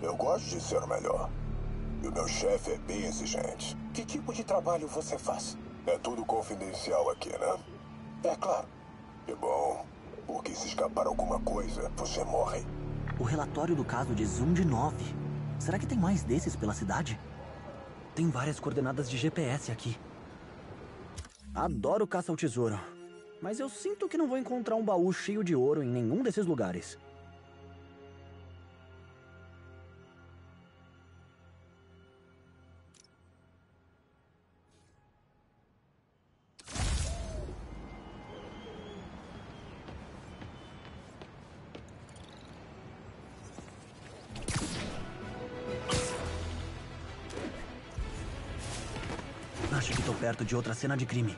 Eu gosto de ser o melhor. E o meu chefe é bem exigente. Que tipo de trabalho você faz? É tudo confidencial aqui, né? É claro. Que bom. Porque se escapar alguma coisa, você morre. O relatório do caso diz um de nove. Será que tem mais desses pela cidade? Tem várias coordenadas de G P S aqui. Adoro caça ao tesouro. Mas eu sinto que não vou encontrar um baú cheio de ouro em nenhum desses lugares. Acho que estou perto de outra cena de crime.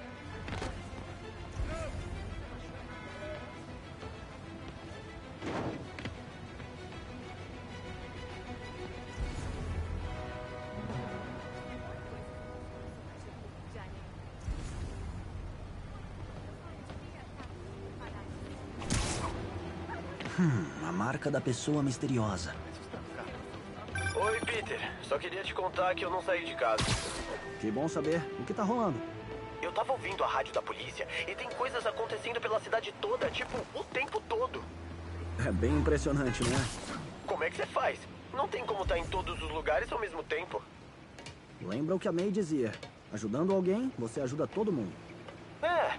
Da pessoa misteriosa. Oi, Peter. Só queria te contar que eu não saí de casa. Que bom saber. O que tá rolando? Eu tava ouvindo a rádio da polícia e tem coisas acontecendo pela cidade toda, tipo, o tempo todo. É bem impressionante, né? Como é que você faz? Não tem como estar em todos os lugares ao mesmo tempo. Lembra o que a May dizia? Ajudando alguém, você ajuda todo mundo. É,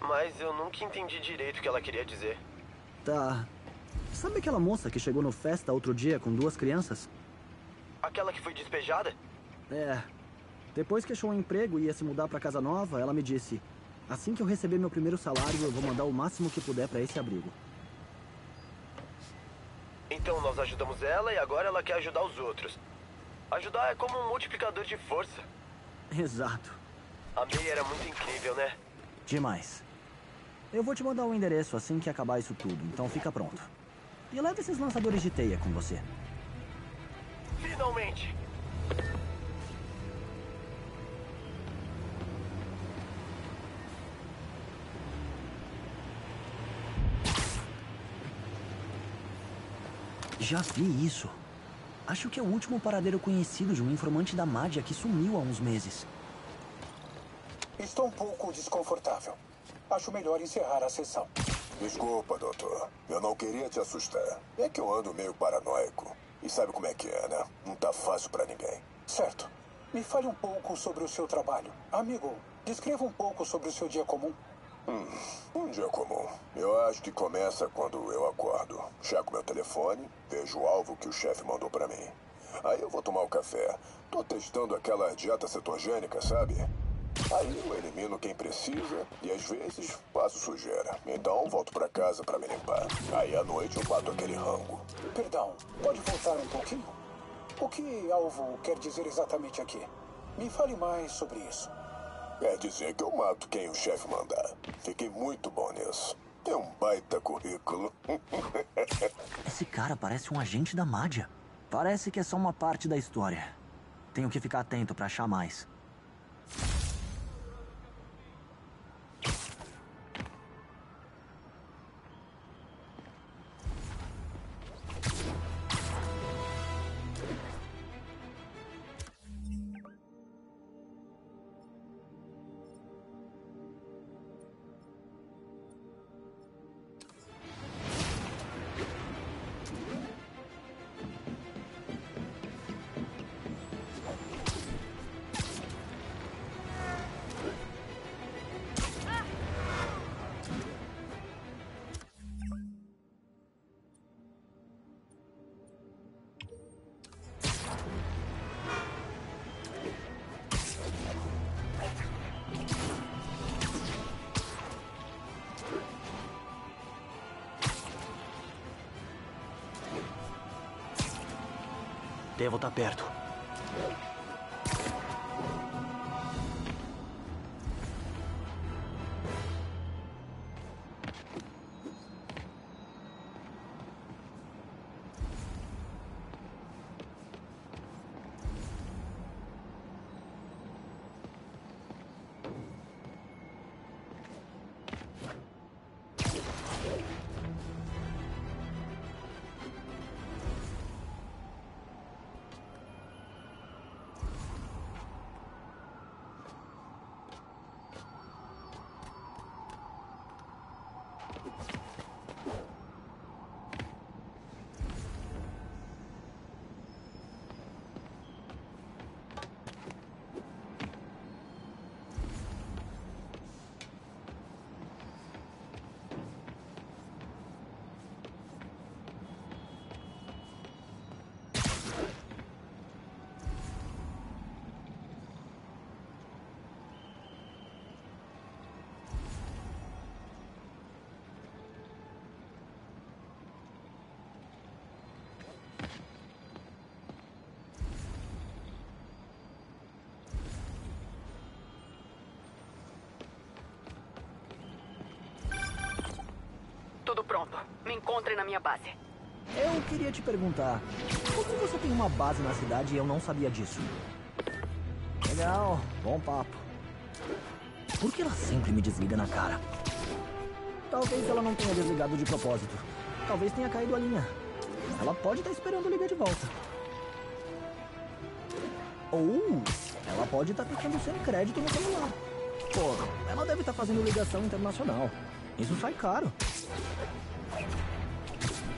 mas eu nunca entendi direito o que ela queria dizer. Tá... Sabe aquela moça que chegou no festa outro dia com duas crianças? Aquela que foi despejada? É. Depois que achou um emprego e ia se mudar pra casa nova, ela me disse: assim que eu receber meu primeiro salário, eu vou mandar o máximo que puder pra esse abrigo. Então nós ajudamos ela e agora ela quer ajudar os outros. Ajudar é como um multiplicador de força. Exato. A May era muito incrível, né? Demais. Eu vou te mandar o endereço assim que acabar isso tudo, então fica pronto. E leva esses lançadores de teia com você. Finalmente! Já vi isso. Acho que é o último paradeiro conhecido de um informante da Mádia que sumiu há uns meses. Estou um pouco desconfortável. Acho melhor encerrar a sessão. Desculpa, doutor. Eu não queria te assustar. É que eu ando meio paranoico. E sabe como é que é, né? Não tá fácil pra ninguém. Certo. Me fale um pouco sobre o seu trabalho. Amigo, descreva um pouco sobre o seu dia comum. Hum, um dia comum. Eu acho que começa quando eu acordo. Checo meu telefone, vejo o alvo que o chefe mandou pra mim. Aí eu vou tomar um café. Tô testando aquela dieta cetogênica, sabe? Aí eu elimino quem precisa e às vezes passo sujeira. Então volto pra casa pra me limpar. Aí à noite eu bato aquele rango. Perdão, pode voltar um pouquinho? O que alvo quer dizer exatamente aqui? Me fale mais sobre isso. Quer dizer que eu mato quem o chefe mandar. Fiquei muito bom nisso. É um baita currículo. Esse cara parece um agente da Mádia. Parece que é só uma parte da história. Tenho que ficar atento pra achar mais. Devo estar perto. Tudo pronto. Me encontre na minha base. Eu queria te perguntar, como você tem uma base na cidade e eu não sabia disso? Legal, bom papo. Por que ela sempre me desliga na cara? Talvez ela não tenha desligado de propósito. Talvez tenha caído a linha. Ela pode estar esperando ligar de volta. Ou ela pode estar ficando sem crédito no celular. Pô, ela deve estar fazendo ligação internacional. Isso sai caro.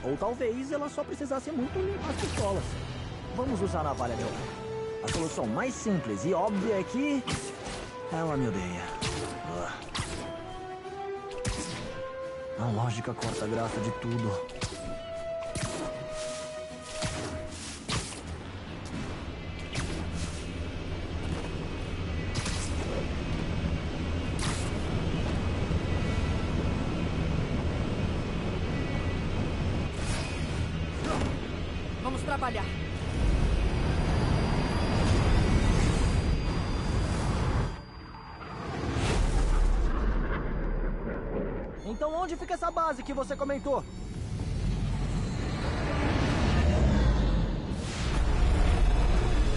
Ou talvez ela só precisasse muito limpar as pistolas. Vamos usar a navalha de ouro. A solução mais simples e óbvia é que... ela me odeia. A lógica corta a graça de tudo. Então onde fica essa base que você comentou?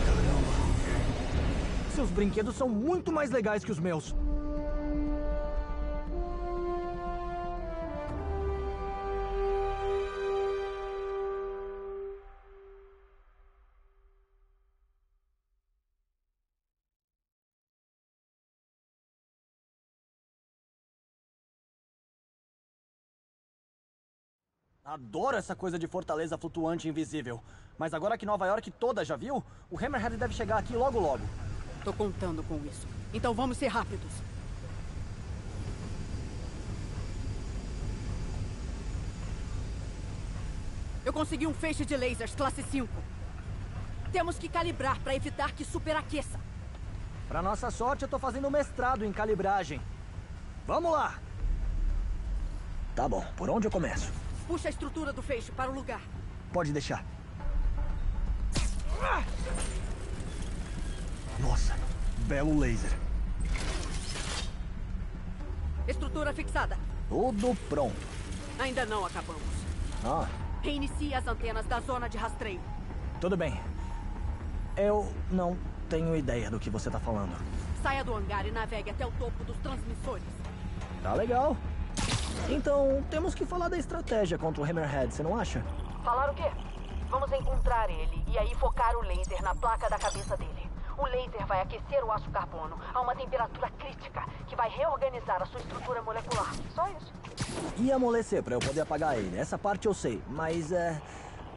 Caramba. Seus brinquedos são muito mais legais que os meus. Adoro essa coisa de fortaleza flutuante invisível. Mas agora que Nova York toda já viu, o Hammerhead deve chegar aqui logo logo. Tô contando com isso. Então vamos ser rápidos. Eu consegui um feixe de lasers classe cinco. Temos que calibrar para evitar que superaqueça. Pra nossa sorte, eu tô fazendo mestrado em calibragem. Vamos lá! Tá bom, por onde eu começo? Puxa a estrutura do feixe para o lugar. Pode deixar. Nossa, belo laser. Estrutura fixada. Tudo pronto. Ainda não acabamos. Ah. Reinicie as antenas da zona de rastreio. Tudo bem. Eu não tenho ideia do que você tá falando. Saia do hangar e navegue até o topo dos transmissores. Tá legal. Então, temos que falar da estratégia contra o Hammerhead, você não acha? Falar o quê? Vamos encontrar ele e aí focar o laser na placa da cabeça dele. O laser vai aquecer o aço carbono a uma temperatura crítica que vai reorganizar a sua estrutura molecular. Só isso. E amolecer pra eu poder apagar ele. Essa parte eu sei, mas é...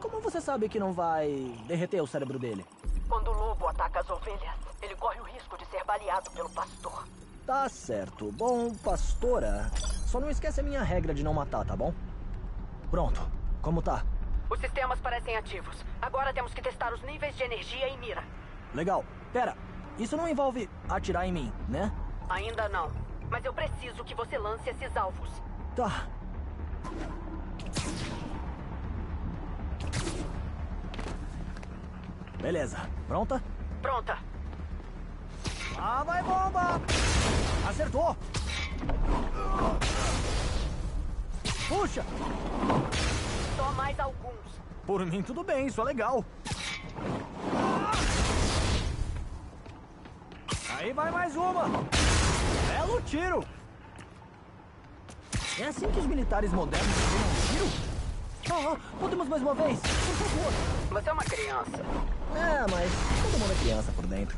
como você sabe que não vai derreter o cérebro dele? Quando o lobo ataca as ovelhas, ele corre o risco de ser baleado pelo pastor. Tá certo. Bom, pastora... só não esquece a minha regra de não matar, tá bom? Pronto. Como tá? Os sistemas parecem ativos. Agora temos que testar os níveis de energia e mira. Legal. Pera. Isso não envolve atirar em mim, né? Ainda não. Mas eu preciso que você lance esses alvos. Tá. Beleza. Pronta? Pronta. Lá vai bomba! Acertou! Puxa! Só mais alguns. Por mim, tudo bem, isso é legal. Aí vai mais uma. Belo tiro. É assim que os militares modernos tiram um tiro? Ah, podemos mais uma vez? Por favor. Você é uma criança. É, mas todo mundo é criança por dentro.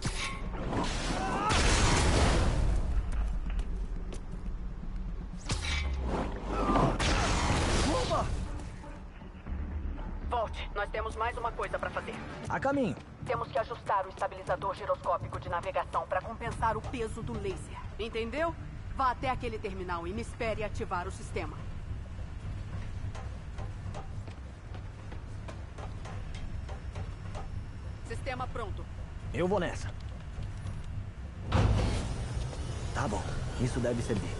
Volte, nós temos mais uma coisa para fazer. A caminho. Temos que ajustar o estabilizador giroscópico de navegação para compensar o peso do laser. Entendeu? Vá até aquele terminal e me espere ativar o sistema. Sistema pronto. Eu vou nessa. Tá bom, isso deve servir.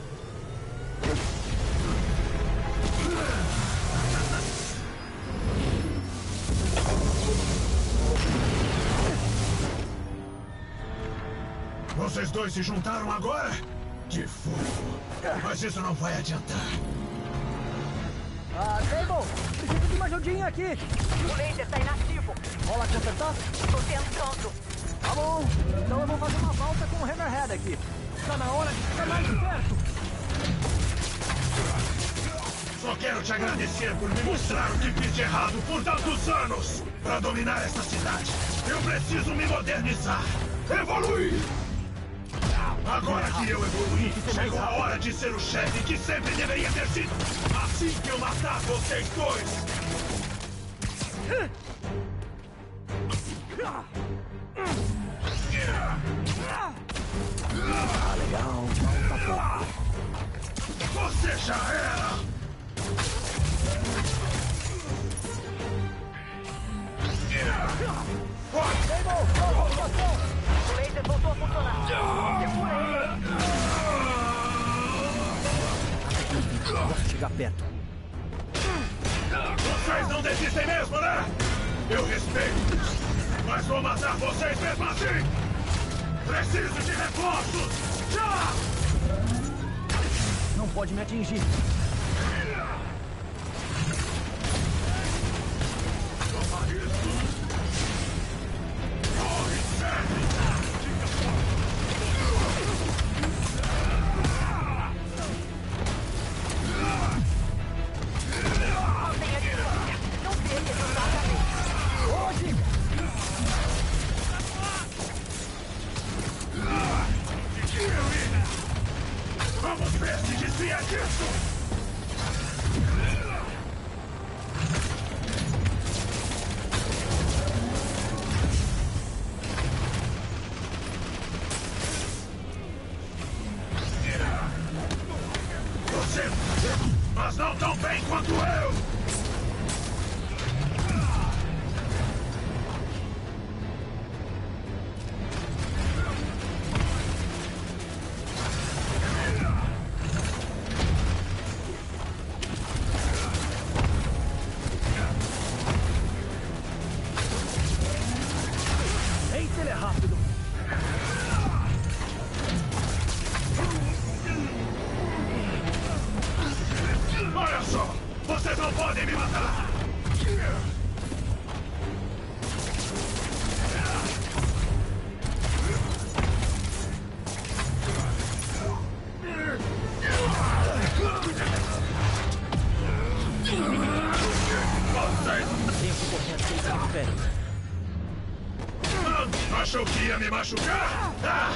Vocês dois se juntaram agora? De fogo. Mas isso não vai adiantar. Ah, Sable! Preciso de uma ajudinha aqui! O laser tá inativo. Rola consertar? Tô tentando. Tá bom. Então eu vou fazer uma volta com o Hammerhead aqui. Tá na hora de ficar mais perto. Só quero te agradecer por me mostrar o que fiz de errado por tantos anos. Pra dominar esta cidade, eu preciso me modernizar. Evoluir! Agora que eu evoluí, chegou a hora de ser o chefe que sempre deveria ter sido. Assim que eu matar vocês dois! Ah, legal. Você já era! Forte! O laser voltou a funcionar. Segura ele. Vou chegar perto. Vocês não desistem mesmo, né? Eu respeito, mas vou matar vocês mesmo assim. Preciso de reforços. Já! Não pode me atingir. Toma isso. Corre, serve. Você Podem me matar! Achou que ia me machucar? Ah!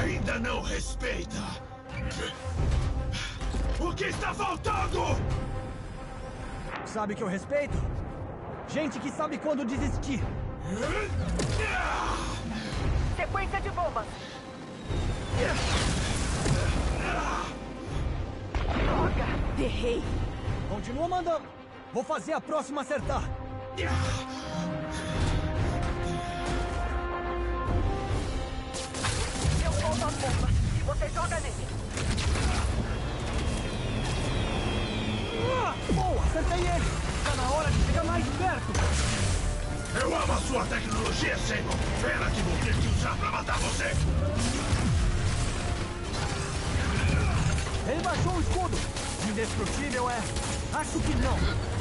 Ainda não respeita. O que está faltando? Sabe que eu respeito? Gente que sabe quando desistir. Sequência de bombas. Droga, errei. Continua mandando. Vou fazer a próxima acertar. Eu solto as bombas e você joga nele. Ah, boa, acertei ele. Está na hora de chegar mais perto. Eu amo a sua tecnologia, Sable. Pena que vou ter que usar para matar você. Ele baixou o escudo. Indestrutível é? Acho que não.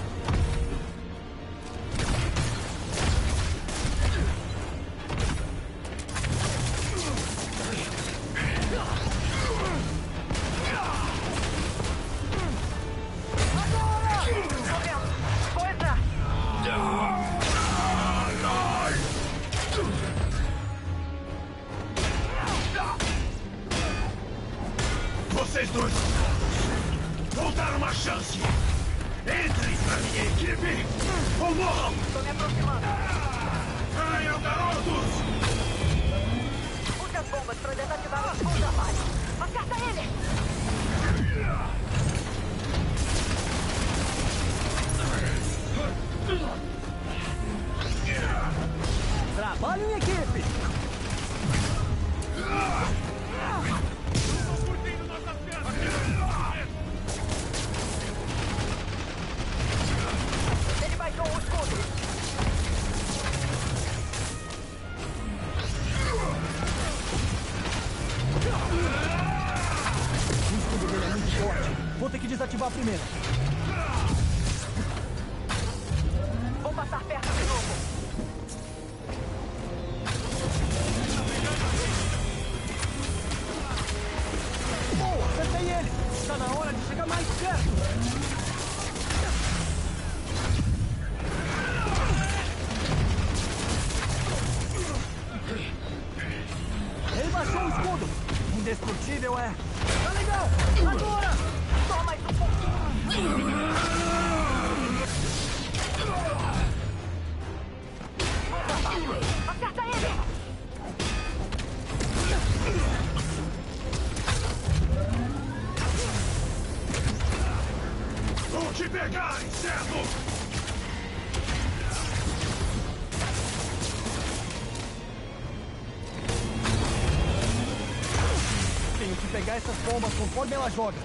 Essas bombas conforme ela joga.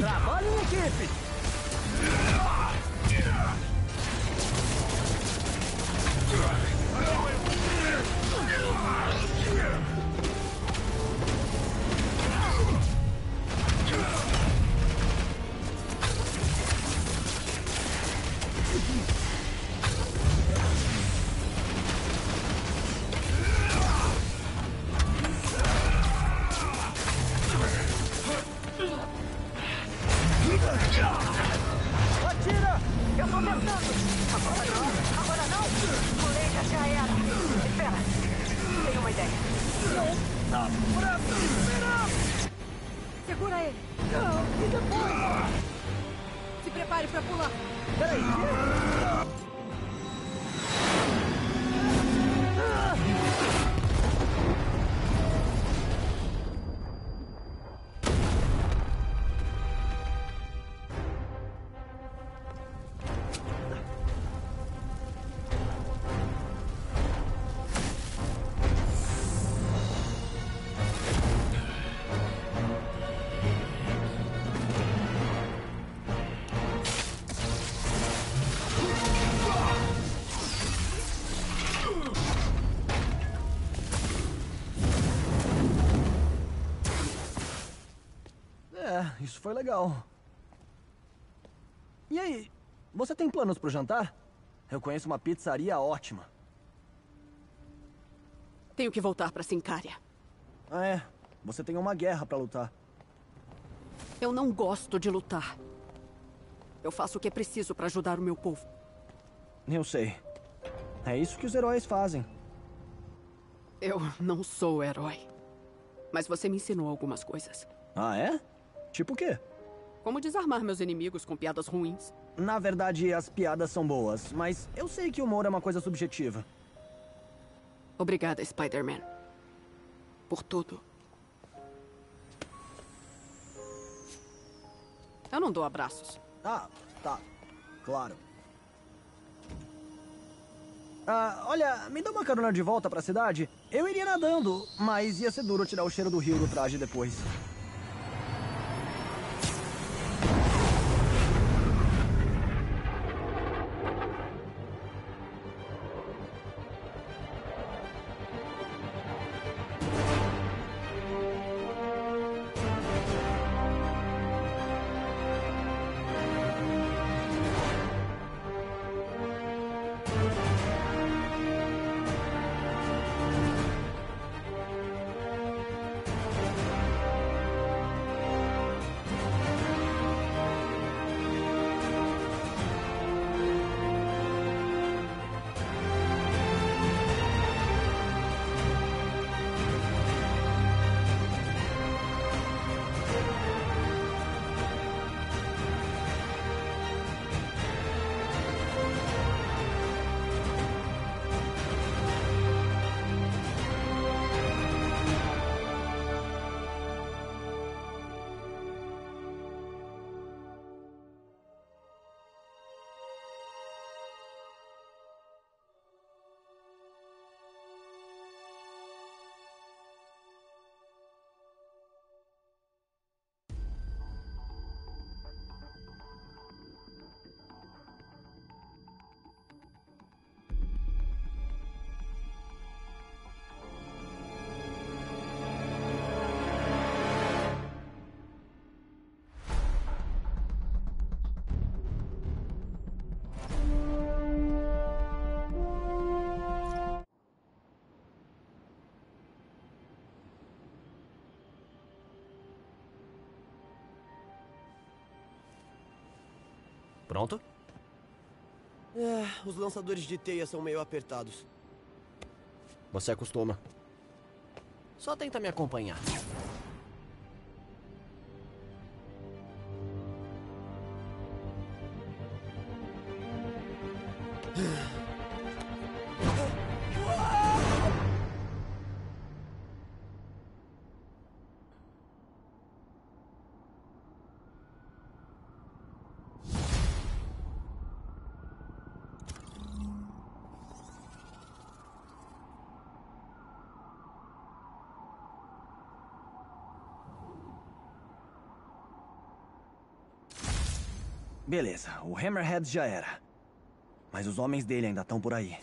Trabalho em equipe. Não! foi legal. E aí, você tem planos pro jantar? Eu conheço uma pizzaria ótima. Tenho que voltar pra Symkaria. Ah, é. Você tem uma guerra pra lutar. Eu não gosto de lutar. Eu faço o que é preciso pra ajudar o meu povo. Eu sei. É isso que os heróis fazem. Eu não sou herói. Mas você me ensinou algumas coisas. Ah, é? Tipo o quê? Como desarmar meus inimigos com piadas ruins. Na verdade, as piadas são boas, mas eu sei que o humor é uma coisa subjetiva. Obrigada, Spider-Man. Por tudo. Eu não dou abraços. Ah, tá. Claro. Ah, olha, me dá uma carona de volta pra cidade. Eu iria nadando, mas ia ser duro tirar o cheiro do rio do traje depois. Pronto? É, os lançadores de teia são meio apertados. Você acostuma. Só tenta me acompanhar. Beleza, o Hammerhead já era. Mas os homens dele ainda estão por aí.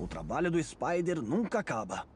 O trabalho do Spider nunca acaba.